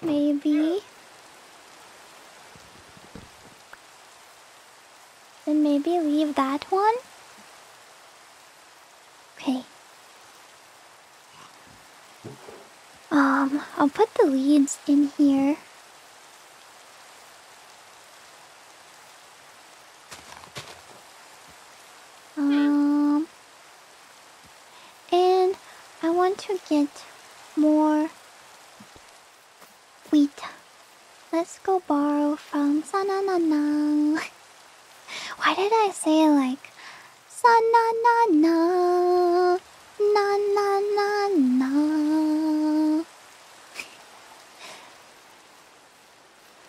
Maybe. Then maybe leave that one. Okay. Um, I'll put the leads in here. Um, and I want to get more. Wheat. Let's go borrow from Sananana. Why did I say it like Sananana? Na na na na.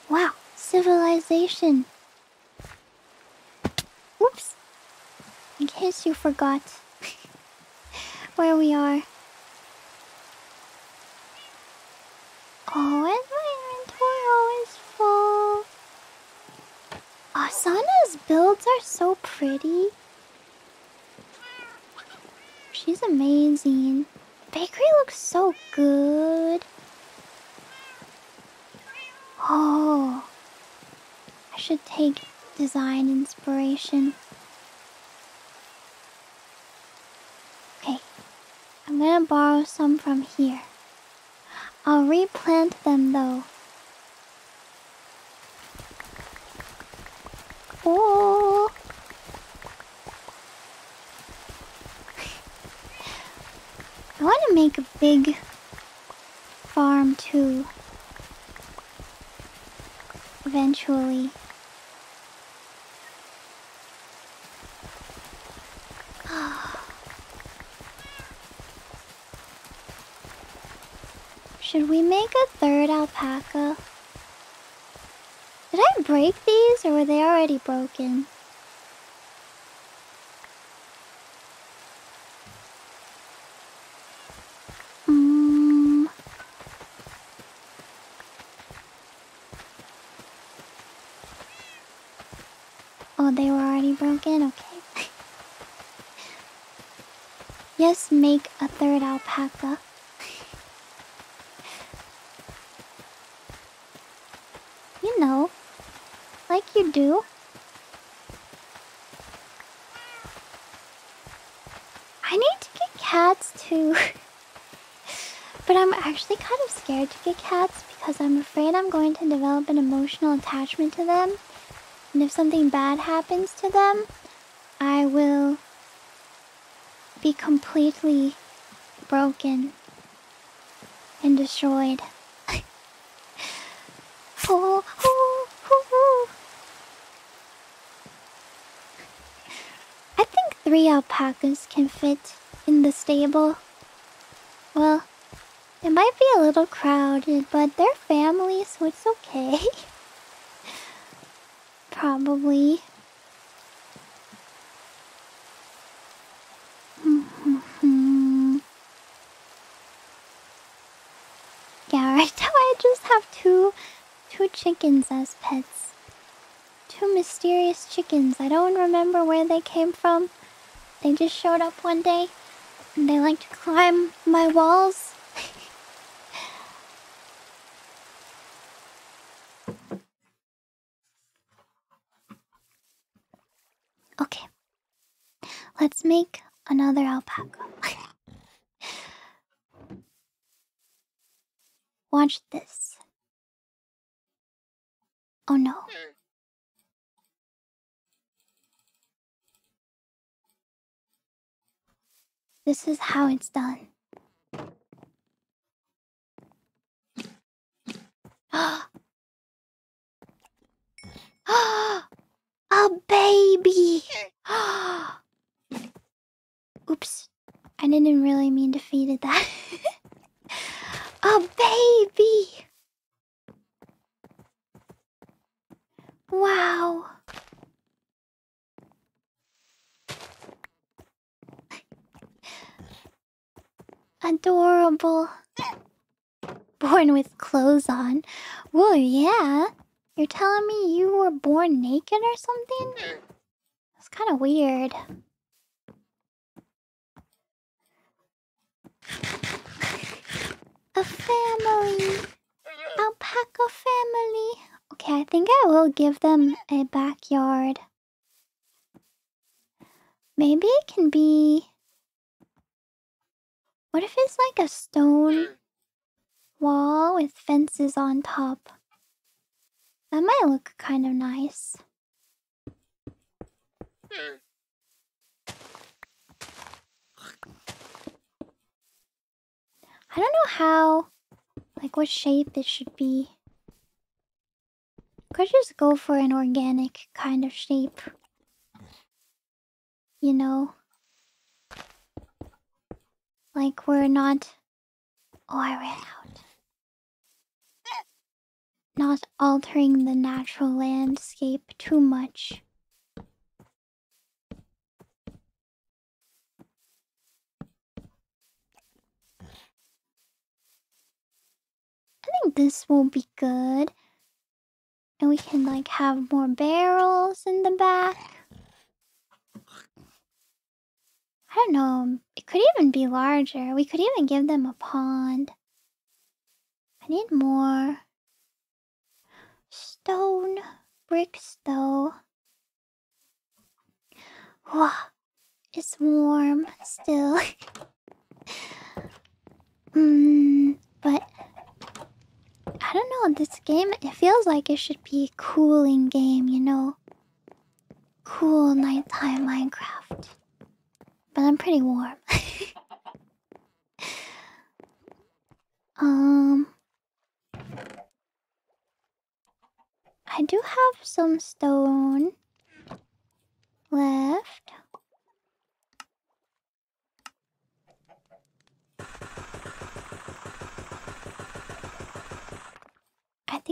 Wow, civilization. Oops. In case you forgot where we are. Oh, where's my inventory always full? Asana's builds are so pretty. She's amazing. Bakery looks so good. Oh, I should take design inspiration. Okay, I'm gonna borrow some from here. I'll replant them though. Oh. I want to make a big farm too. Eventually. Should we make a third alpaca? Did I break these, or were they already broken? Mm. Oh, they were already broken? Okay. Yes, make a third alpaca. You know, like you do. I need to get cats too. But I'm actually kind of scared to get cats because I'm afraid I'm going to develop an emotional attachment to them. And if something bad happens to them, I will be completely broken and destroyed. Oh, oh, oh, oh. I think three alpacas can fit in the stable. Well, it might be a little crowded, but they're family, so it's okay. Probably. Yeah, right now I just have two... Two chickens as pets. Two mysterious chickens. I don't remember where they came from. They just showed up one day. And they like to climb my walls. Okay. Let's make another alpaca. Watch this. Oh no. This is how it's done. A baby! Oops. I didn't really mean to feed it that. A baby! Wow. Adorable. Born with clothes on. Whoa, yeah. You're telling me you were born naked or something? That's kind of weird. A family. Alpaca family. Okay, I think I will give them a backyard. Maybe it can be... What if it's like a stone wall with fences on top? That might look kind of nice. I don't know how... Like what shape it should be. Could just go for an organic kind of shape. You know? Like we're not... Oh, I ran out. Not altering the natural landscape too much. I think this will be good. And we can, like, have more barrels in the back. I don't know. It could even be larger. We could even give them a pond. I need more stone bricks, though. Whoa. It's warm still. mm, but... I don't know, this game, it feels like it should be a cooling game, you know? Cool nighttime Minecraft. But I'm pretty warm. um... I do have some stone left.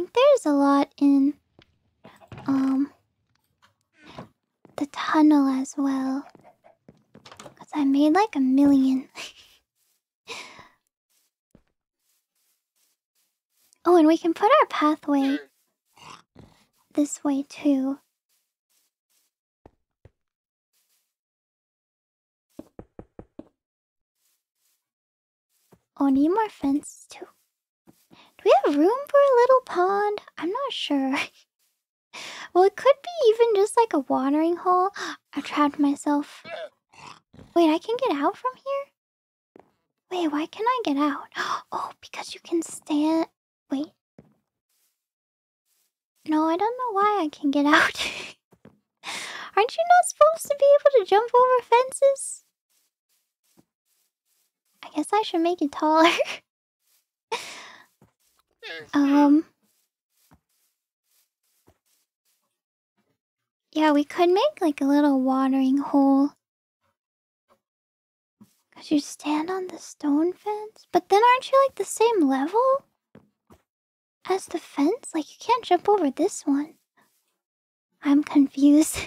think there's a lot in um the tunnel as well, because I made like a million. Oh, and we can put our pathway this way too. Oh, need more fence too. Do we have room for a little pond? I'm not sure. Well, it could be even just like a watering hole. I trapped myself. Wait, I can get out from here? Wait, why can I get out? Oh, because you can stand... Wait. No, I don't know why I can get out. Aren't you not supposed to be able to jump over fences? I guess I should make it taller. um... Yeah, we could make like a little watering hole. Cause you stand on the stone fence? But then aren't you like the same level as the fence? Like you can't jump over this one. I'm confused.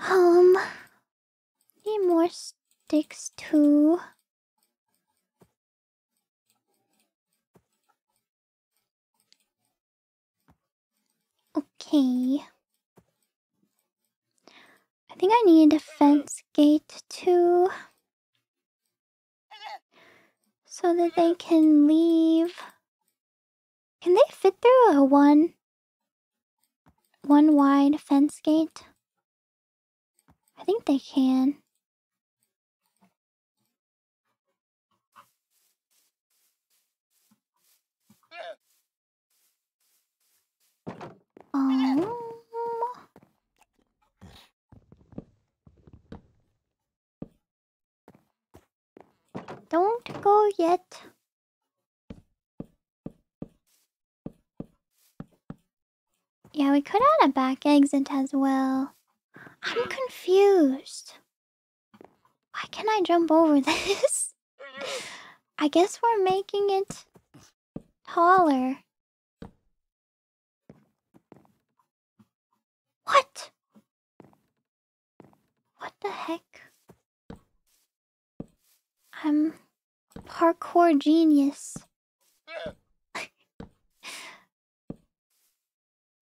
um... Need more sticks too. Okay. I think I need a fence gate too, so that they can leave. Can they fit through a one, one wide fence gate? I think they can. Um, don't go yet. Yeah, we could add a back exit as well. I'm confused. Why can't I jump over this? I guess we're making it taller. What? What the heck? I'm parkour genius.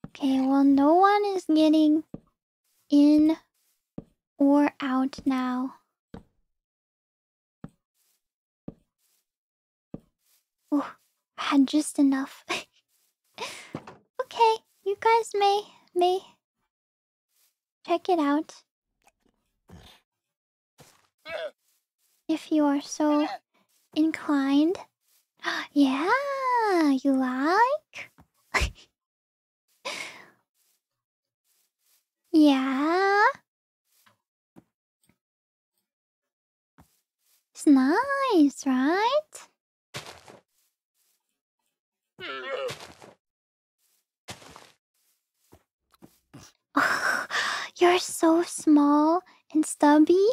Okay, well, no one is getting in or out now. Ooh, I had just enough. Okay, you guys may, may... check it out if you are so inclined. Yeah, you like? Yeah. It's nice, right? Oh. You're so small and stubby.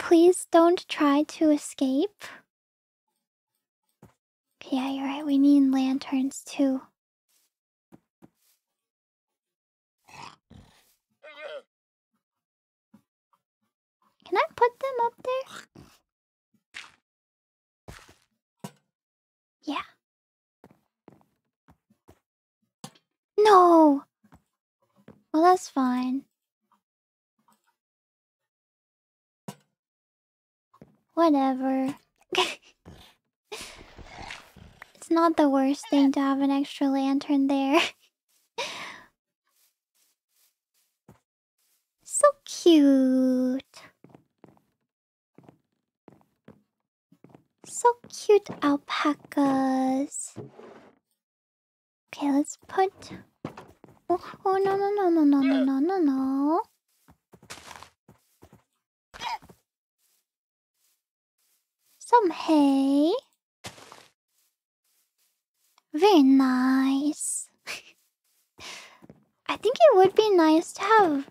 Please don't try to escape. Okay, yeah, you're right. We need lanterns too. Can I put them up there? Yeah. No! Well, that's fine. Whatever. It's not the worst thing to have an extra lantern there. So cute. So cute, alpacas. Okay, let's put... Oh, oh no no no no no no no no no. Some hay. Very nice. I think it would be nice to have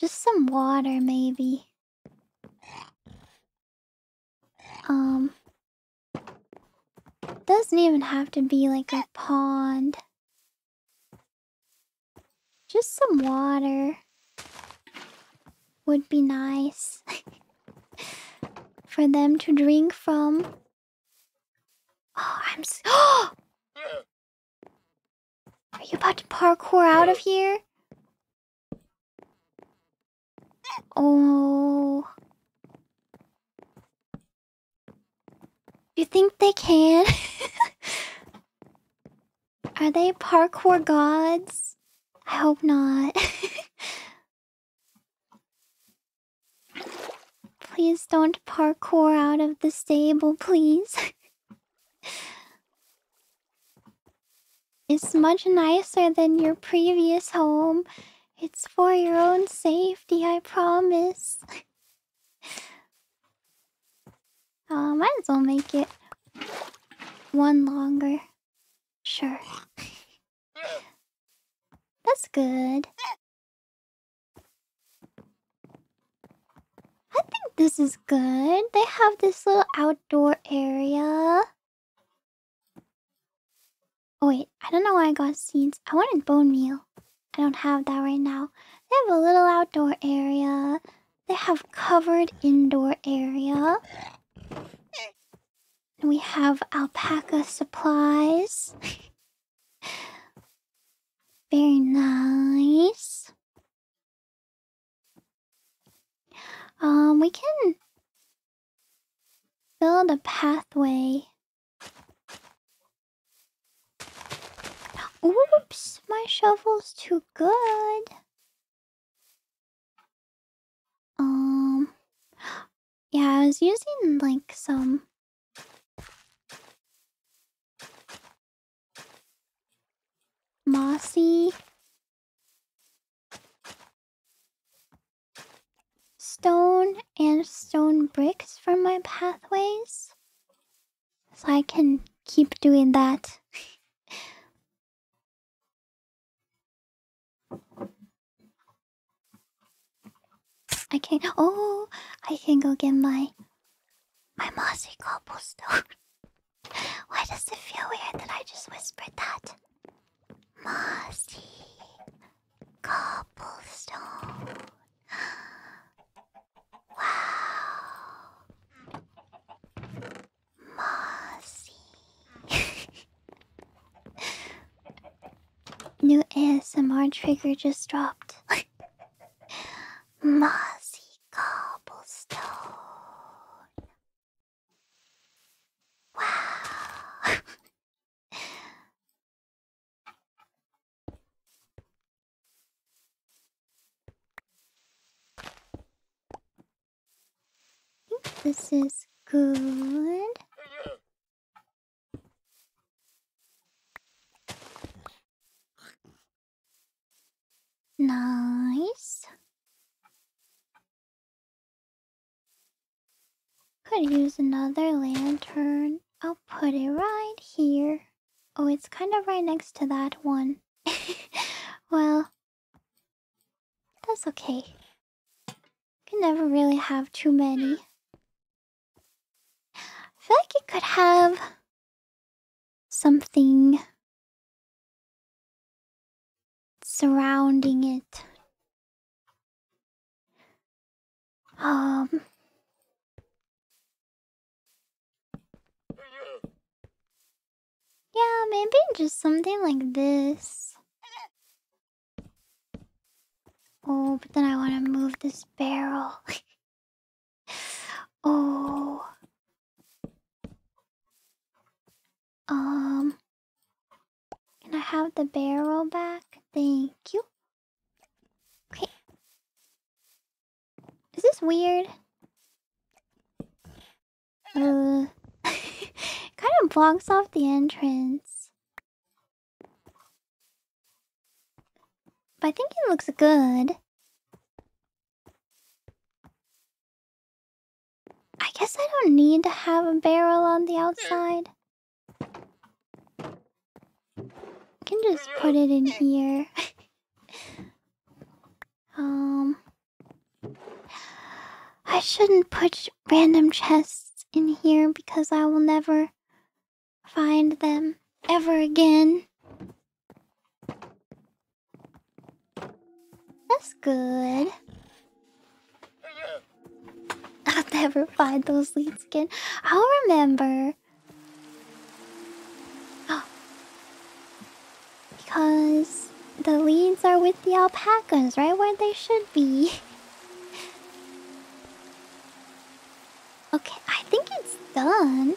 just some water maybe. Um, doesn't even have to be like a pond. Just some water would be nice for them to drink from. Oh, I'm so Are you about to parkour out of here? Oh. You think they can? Are they parkour gods? I hope not. Please don't parkour out of the stable, please. It's much nicer than your previous home. It's for your own safety, I promise. Oh, might as well make it one longer. Sure. That's good. I think this is good. They have this little outdoor area. Oh wait, I don't know why I got seeds. I wanted bone meal. I don't have that right now. They have a little outdoor area. They have covered indoor area. And we have alpaca supplies. Very nice. Um, we can build a pathway. Oops, my shovel's too good. Um, yeah, I was using like some mossy stone and stone bricks for my pathways, so I can keep doing that. I can oh, I can go get my my mossy cobblestone. Why does it feel weird that I just whispered that? Mossy cobblestone. Wow. Mossy. New A S M R trigger just dropped. Mossy. This is good. Nice. Could use another lantern. I'll put it right here. Oh, it's kind of right next to that one. Well, that's okay. You can never really have too many. I feel like it could have something surrounding it. Um, yeah, maybe just something like this. Oh, but then I want to move this barrel. Oh. Um, can I have the barrel back? Thank you. Okay. Is this weird? Uh, kind of blocks off the entrance. But I think it looks good. I guess I don't need to have a barrel on the outside. I can just put it in here. um, I shouldn't put random chests in here because I will never find them ever again. That's good. I'll never find those leads again. I'll remember. Oh. Because the leads are with the alpacas, right where they should be. Okay, I think it's done.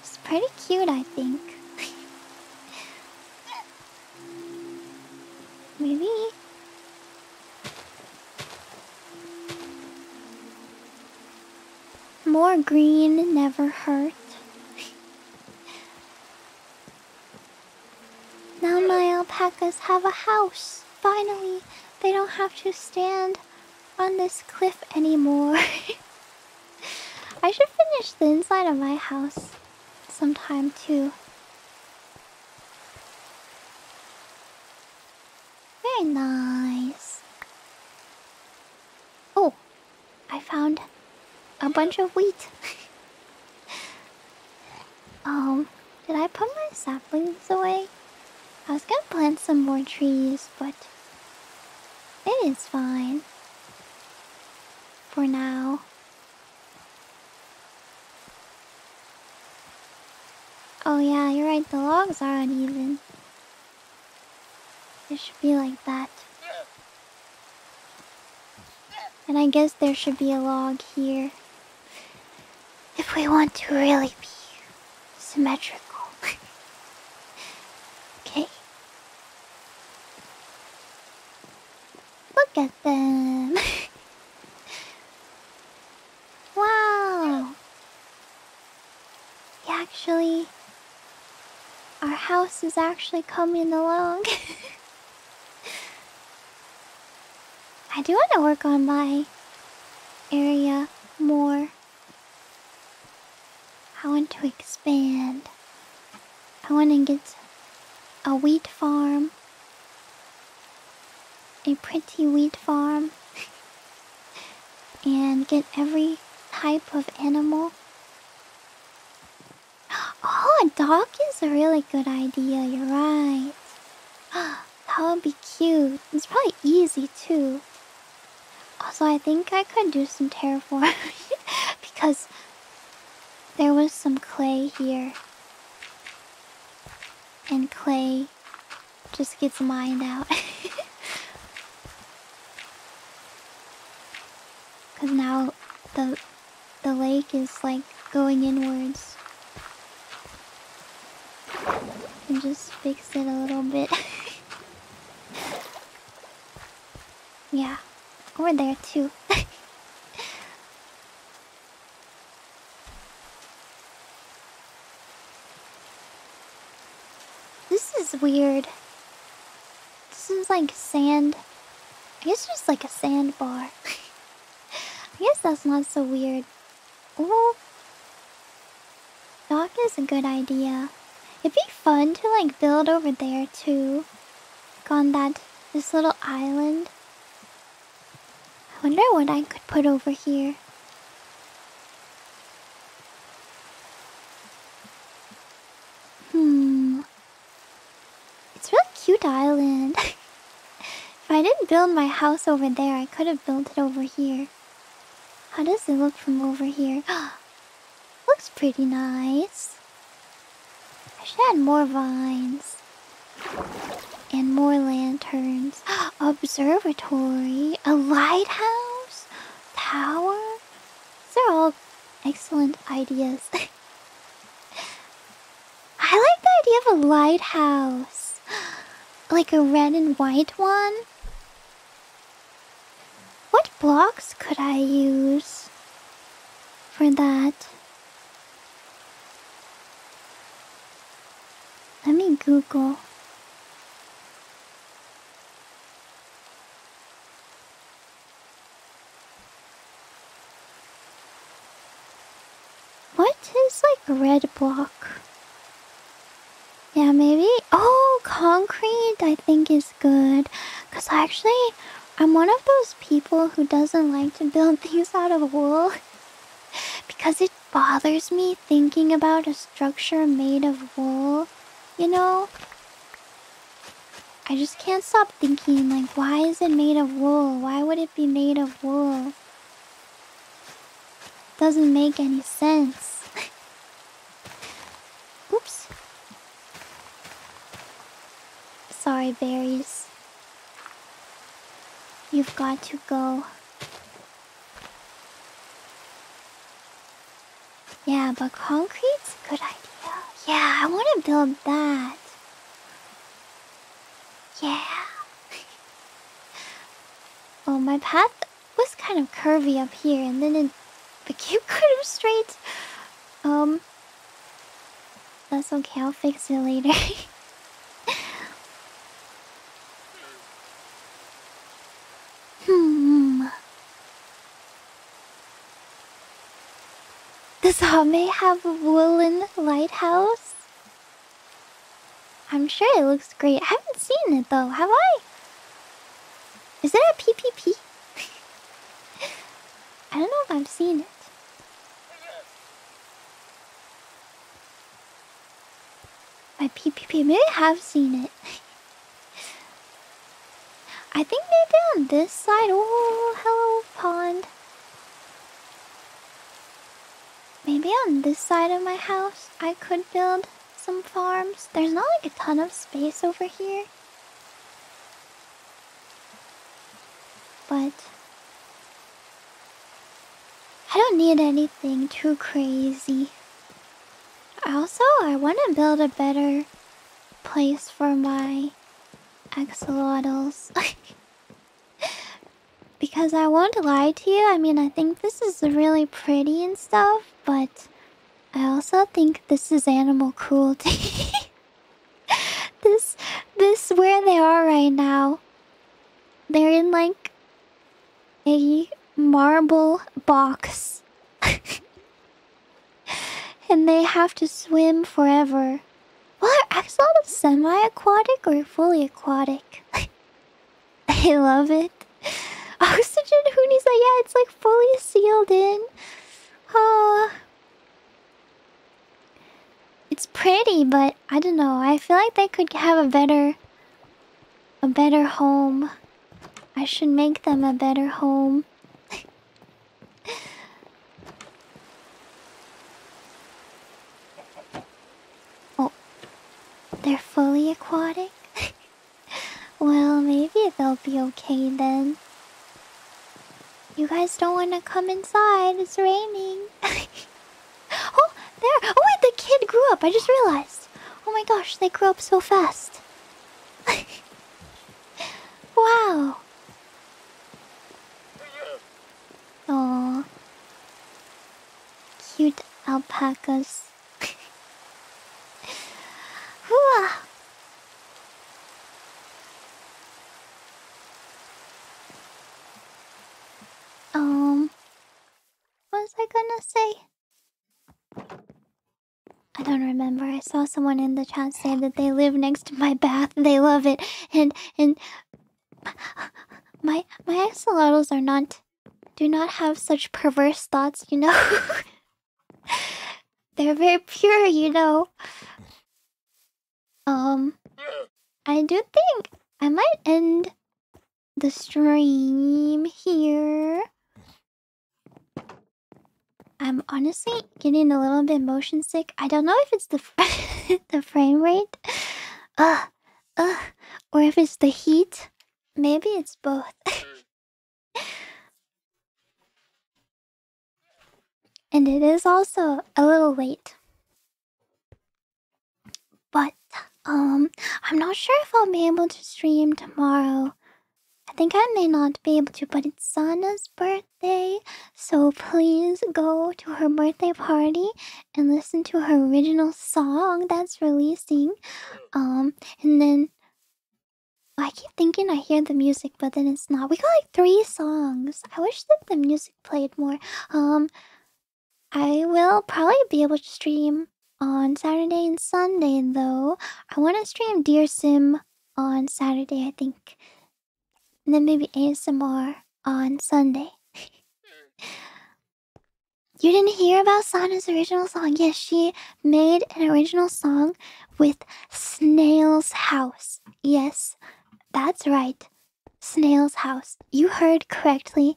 It's pretty cute, I think. Maybe. More green never hurt. Now my alpacas have a house. Finally, they don't have to stand on this cliff anymore. I should finish the inside of my house sometime too. Very nice. Oh, I found a bunch of wheat. um, did I put my saplings away? I was gonna plant some more trees, but it is fine for now. Oh yeah, you're right, the logs are uneven. It should be like that. And I guess there should be a log here, if we want to really be symmetrical. Okay. Look at them. Wow. We actually... Our house is actually coming along. I do want to work on my area more. I want to expand. I want to get a wheat farm. A pretty wheat farm. And get every type of animal. Oh, a dog is a really good idea, you're right. That would be cute. It's probably easy too. Also, I think I could do some terraforming because there was some clay here. And clay just gets mined out. Because now the, the lake is like going inwards. And just fix it a little bit. Yeah. Or there too. This is weird. This is like sand. I guess just like a sandbar. I guess that's not so weird. Ooh. Dock is a good idea. It'd be fun to like build over there too. Like on that, this little island. I wonder what I could put over here. Hmm. It's a really cute island. If I didn't build my house over there, I could have built it over here. How does it look from over here? Looks pretty nice. I should add more vines. And more lanterns. Observatory. A lighthouse. Tower. These are all excellent ideas. I like the idea of a lighthouse. Like a red and white one. What blocks could I use for that? Let me Google. It's like a red block. Yeah, maybe. Oh, concrete I think is good. Because I actually I'm one of those people who doesn't like to build things out of wool because it bothers me thinking about a structure made of wool, you know? I just can't stop thinking, like, why is it made of wool? Why would it be made of wool? Doesn't make any sense. Oops. Sorry, berries. You've got to go. Yeah, but concrete's a good idea. Yeah, I want to build that. Yeah. Oh, my path was kind of curvy up here, and then it became kind of straight. Um, that's okay, I'll fix it later. hmm. Does Hame have a woolen lighthouse? I'm sure it looks great. I haven't seen it though, have I? Is it a P P P? I don't know if I've seen it. My P P P, maybe I have seen it. I think maybe on this side. Oh, hello pond. Maybe on this side of my house I could build some farms. There's not like a ton of space over here, but I don't need anything too crazy. Also, I want to build a better place for my axolotls. Because I won't lie to you, I mean, I think this is really pretty and stuff, but I also think this is animal cruelty. this, this where they are right now. They're in like a marble box. And they have to swim forever. Well, are axolotls semi-aquatic or fully aquatic? I love it. Oxygen, who needs that? Yeah, it's like fully sealed in. Oh. Uh, It's pretty, but I don't know. I feel like they could have a better, a better home. I should make them a better home. Oh, they're fully aquatic? Well, maybe they'll be okay then. You guys don't want to come inside. It's raining. Oh, there. Oh, wait, the kid grew up. I just realized. Oh my gosh, they grew up so fast. Wow. Oh, cute alpacas. um, what was I gonna say? I don't remember. I saw someone in the chat say that they live next to my bath. They love it. And and my my axolotls are not do not have such perverse thoughts, you know. They're very pure, you know. Um I do think I might end the stream here. I'm honestly getting a little bit motion sick. I don't know if it's the fr the frame rate, uh, uh, or if it's the heat. Maybe it's both. And it is also a little late. But um, I'm not sure if I'll be able to stream tomorrow. I think I may not be able to, but it's Sana's birthday, so please go to her birthday party and listen to her original song that's releasing. Um, and then I keep thinking I hear the music, but then it's not. We got like three songs. I wish that the music played more. Um, I will probably be able to stream on Saturday and Sunday, though. I want to stream Dear Sim on Saturday, I think. And then maybe A S M R on Sunday. You didn't hear about Sana's original song? Yes, she made an original song with Snail's House. Yes, that's right. Snail's House. You heard correctly.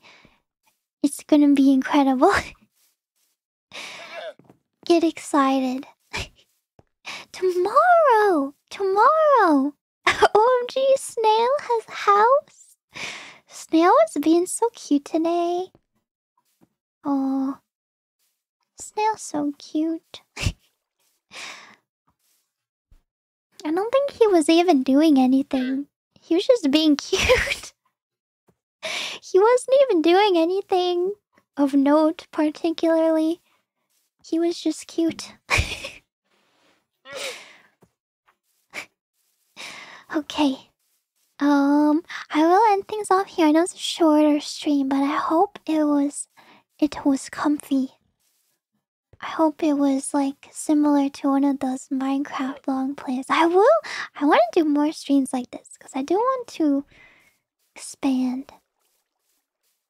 It's gonna be incredible. Get excited. Tomorrow! Tomorrow! O M G, Snail has a house. Snail is being so cute today. Oh, Snail's so cute. I don't think he was even doing anything. He was just being cute. He wasn't even doing anything of note, particularly. He was just cute. Okay. Um, I will end things off here. I know it's a shorter stream, but I hope it was it was comfy. I hope it was like similar to one of those Minecraft long plays. I will I want to do more streams like this because I do want to expand.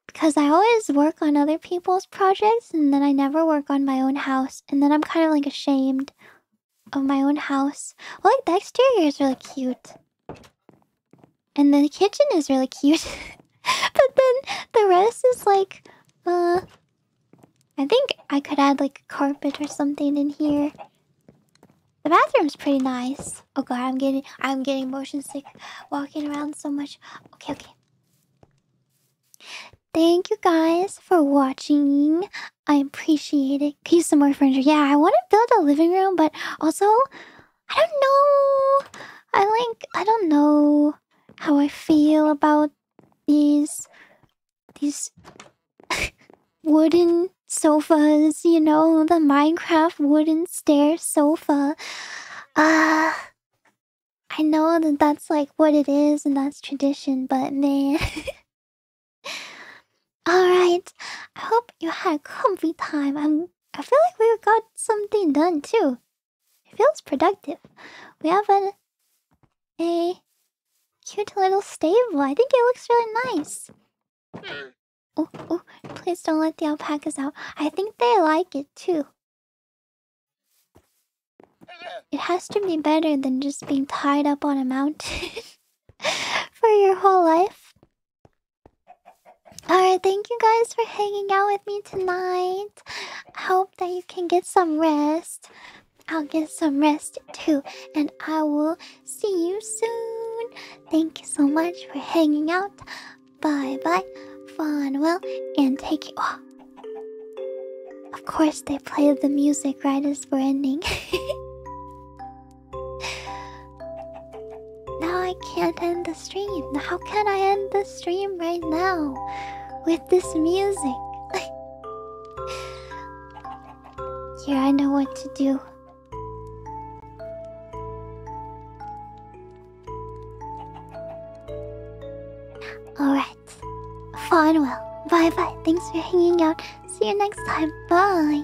Because I always work on other people's projects and then I never work on my own house. And then I'm kind of like ashamed of my own house. Well, like the exterior is really cute. And the kitchen is really cute. But then the rest is like, uh... I think I could add like a carpet or something in here. The bathroom's pretty nice. Oh god, I'm getting, I'm getting motion sick walking around so much. Okay, okay. Thank you guys for watching. I appreciate it. Can you use some more furniture? Yeah, I want to build a living room, but also, I don't know. I like, I don't know how I feel about these, these wooden sofas, you know, the Minecraft wooden stair sofa. Uh, I know that that's like what it is and that's tradition, but man. Alright, I hope you had a comfy time. I'm, I feel like we got something done too. It feels productive. We have a, a cute little stable. I think it looks really nice. Oh, oh, please don't let the alpacas out. I think they like it too. It has to be better than just being tied up on a mountain for your whole life. Alright, thank you guys for hanging out with me tonight. I hope that you can get some rest. I'll get some rest too. And I will see you soon. Thank you so much for hanging out. Bye-bye. Farewell, and take it off. Of course, they play the music right as we're ending. Now I can't end the stream. How can I end the stream right now? With this music. Here, I know what to do. Alright. Farewell. Bye bye. Thanks for hanging out. See you next time. Bye.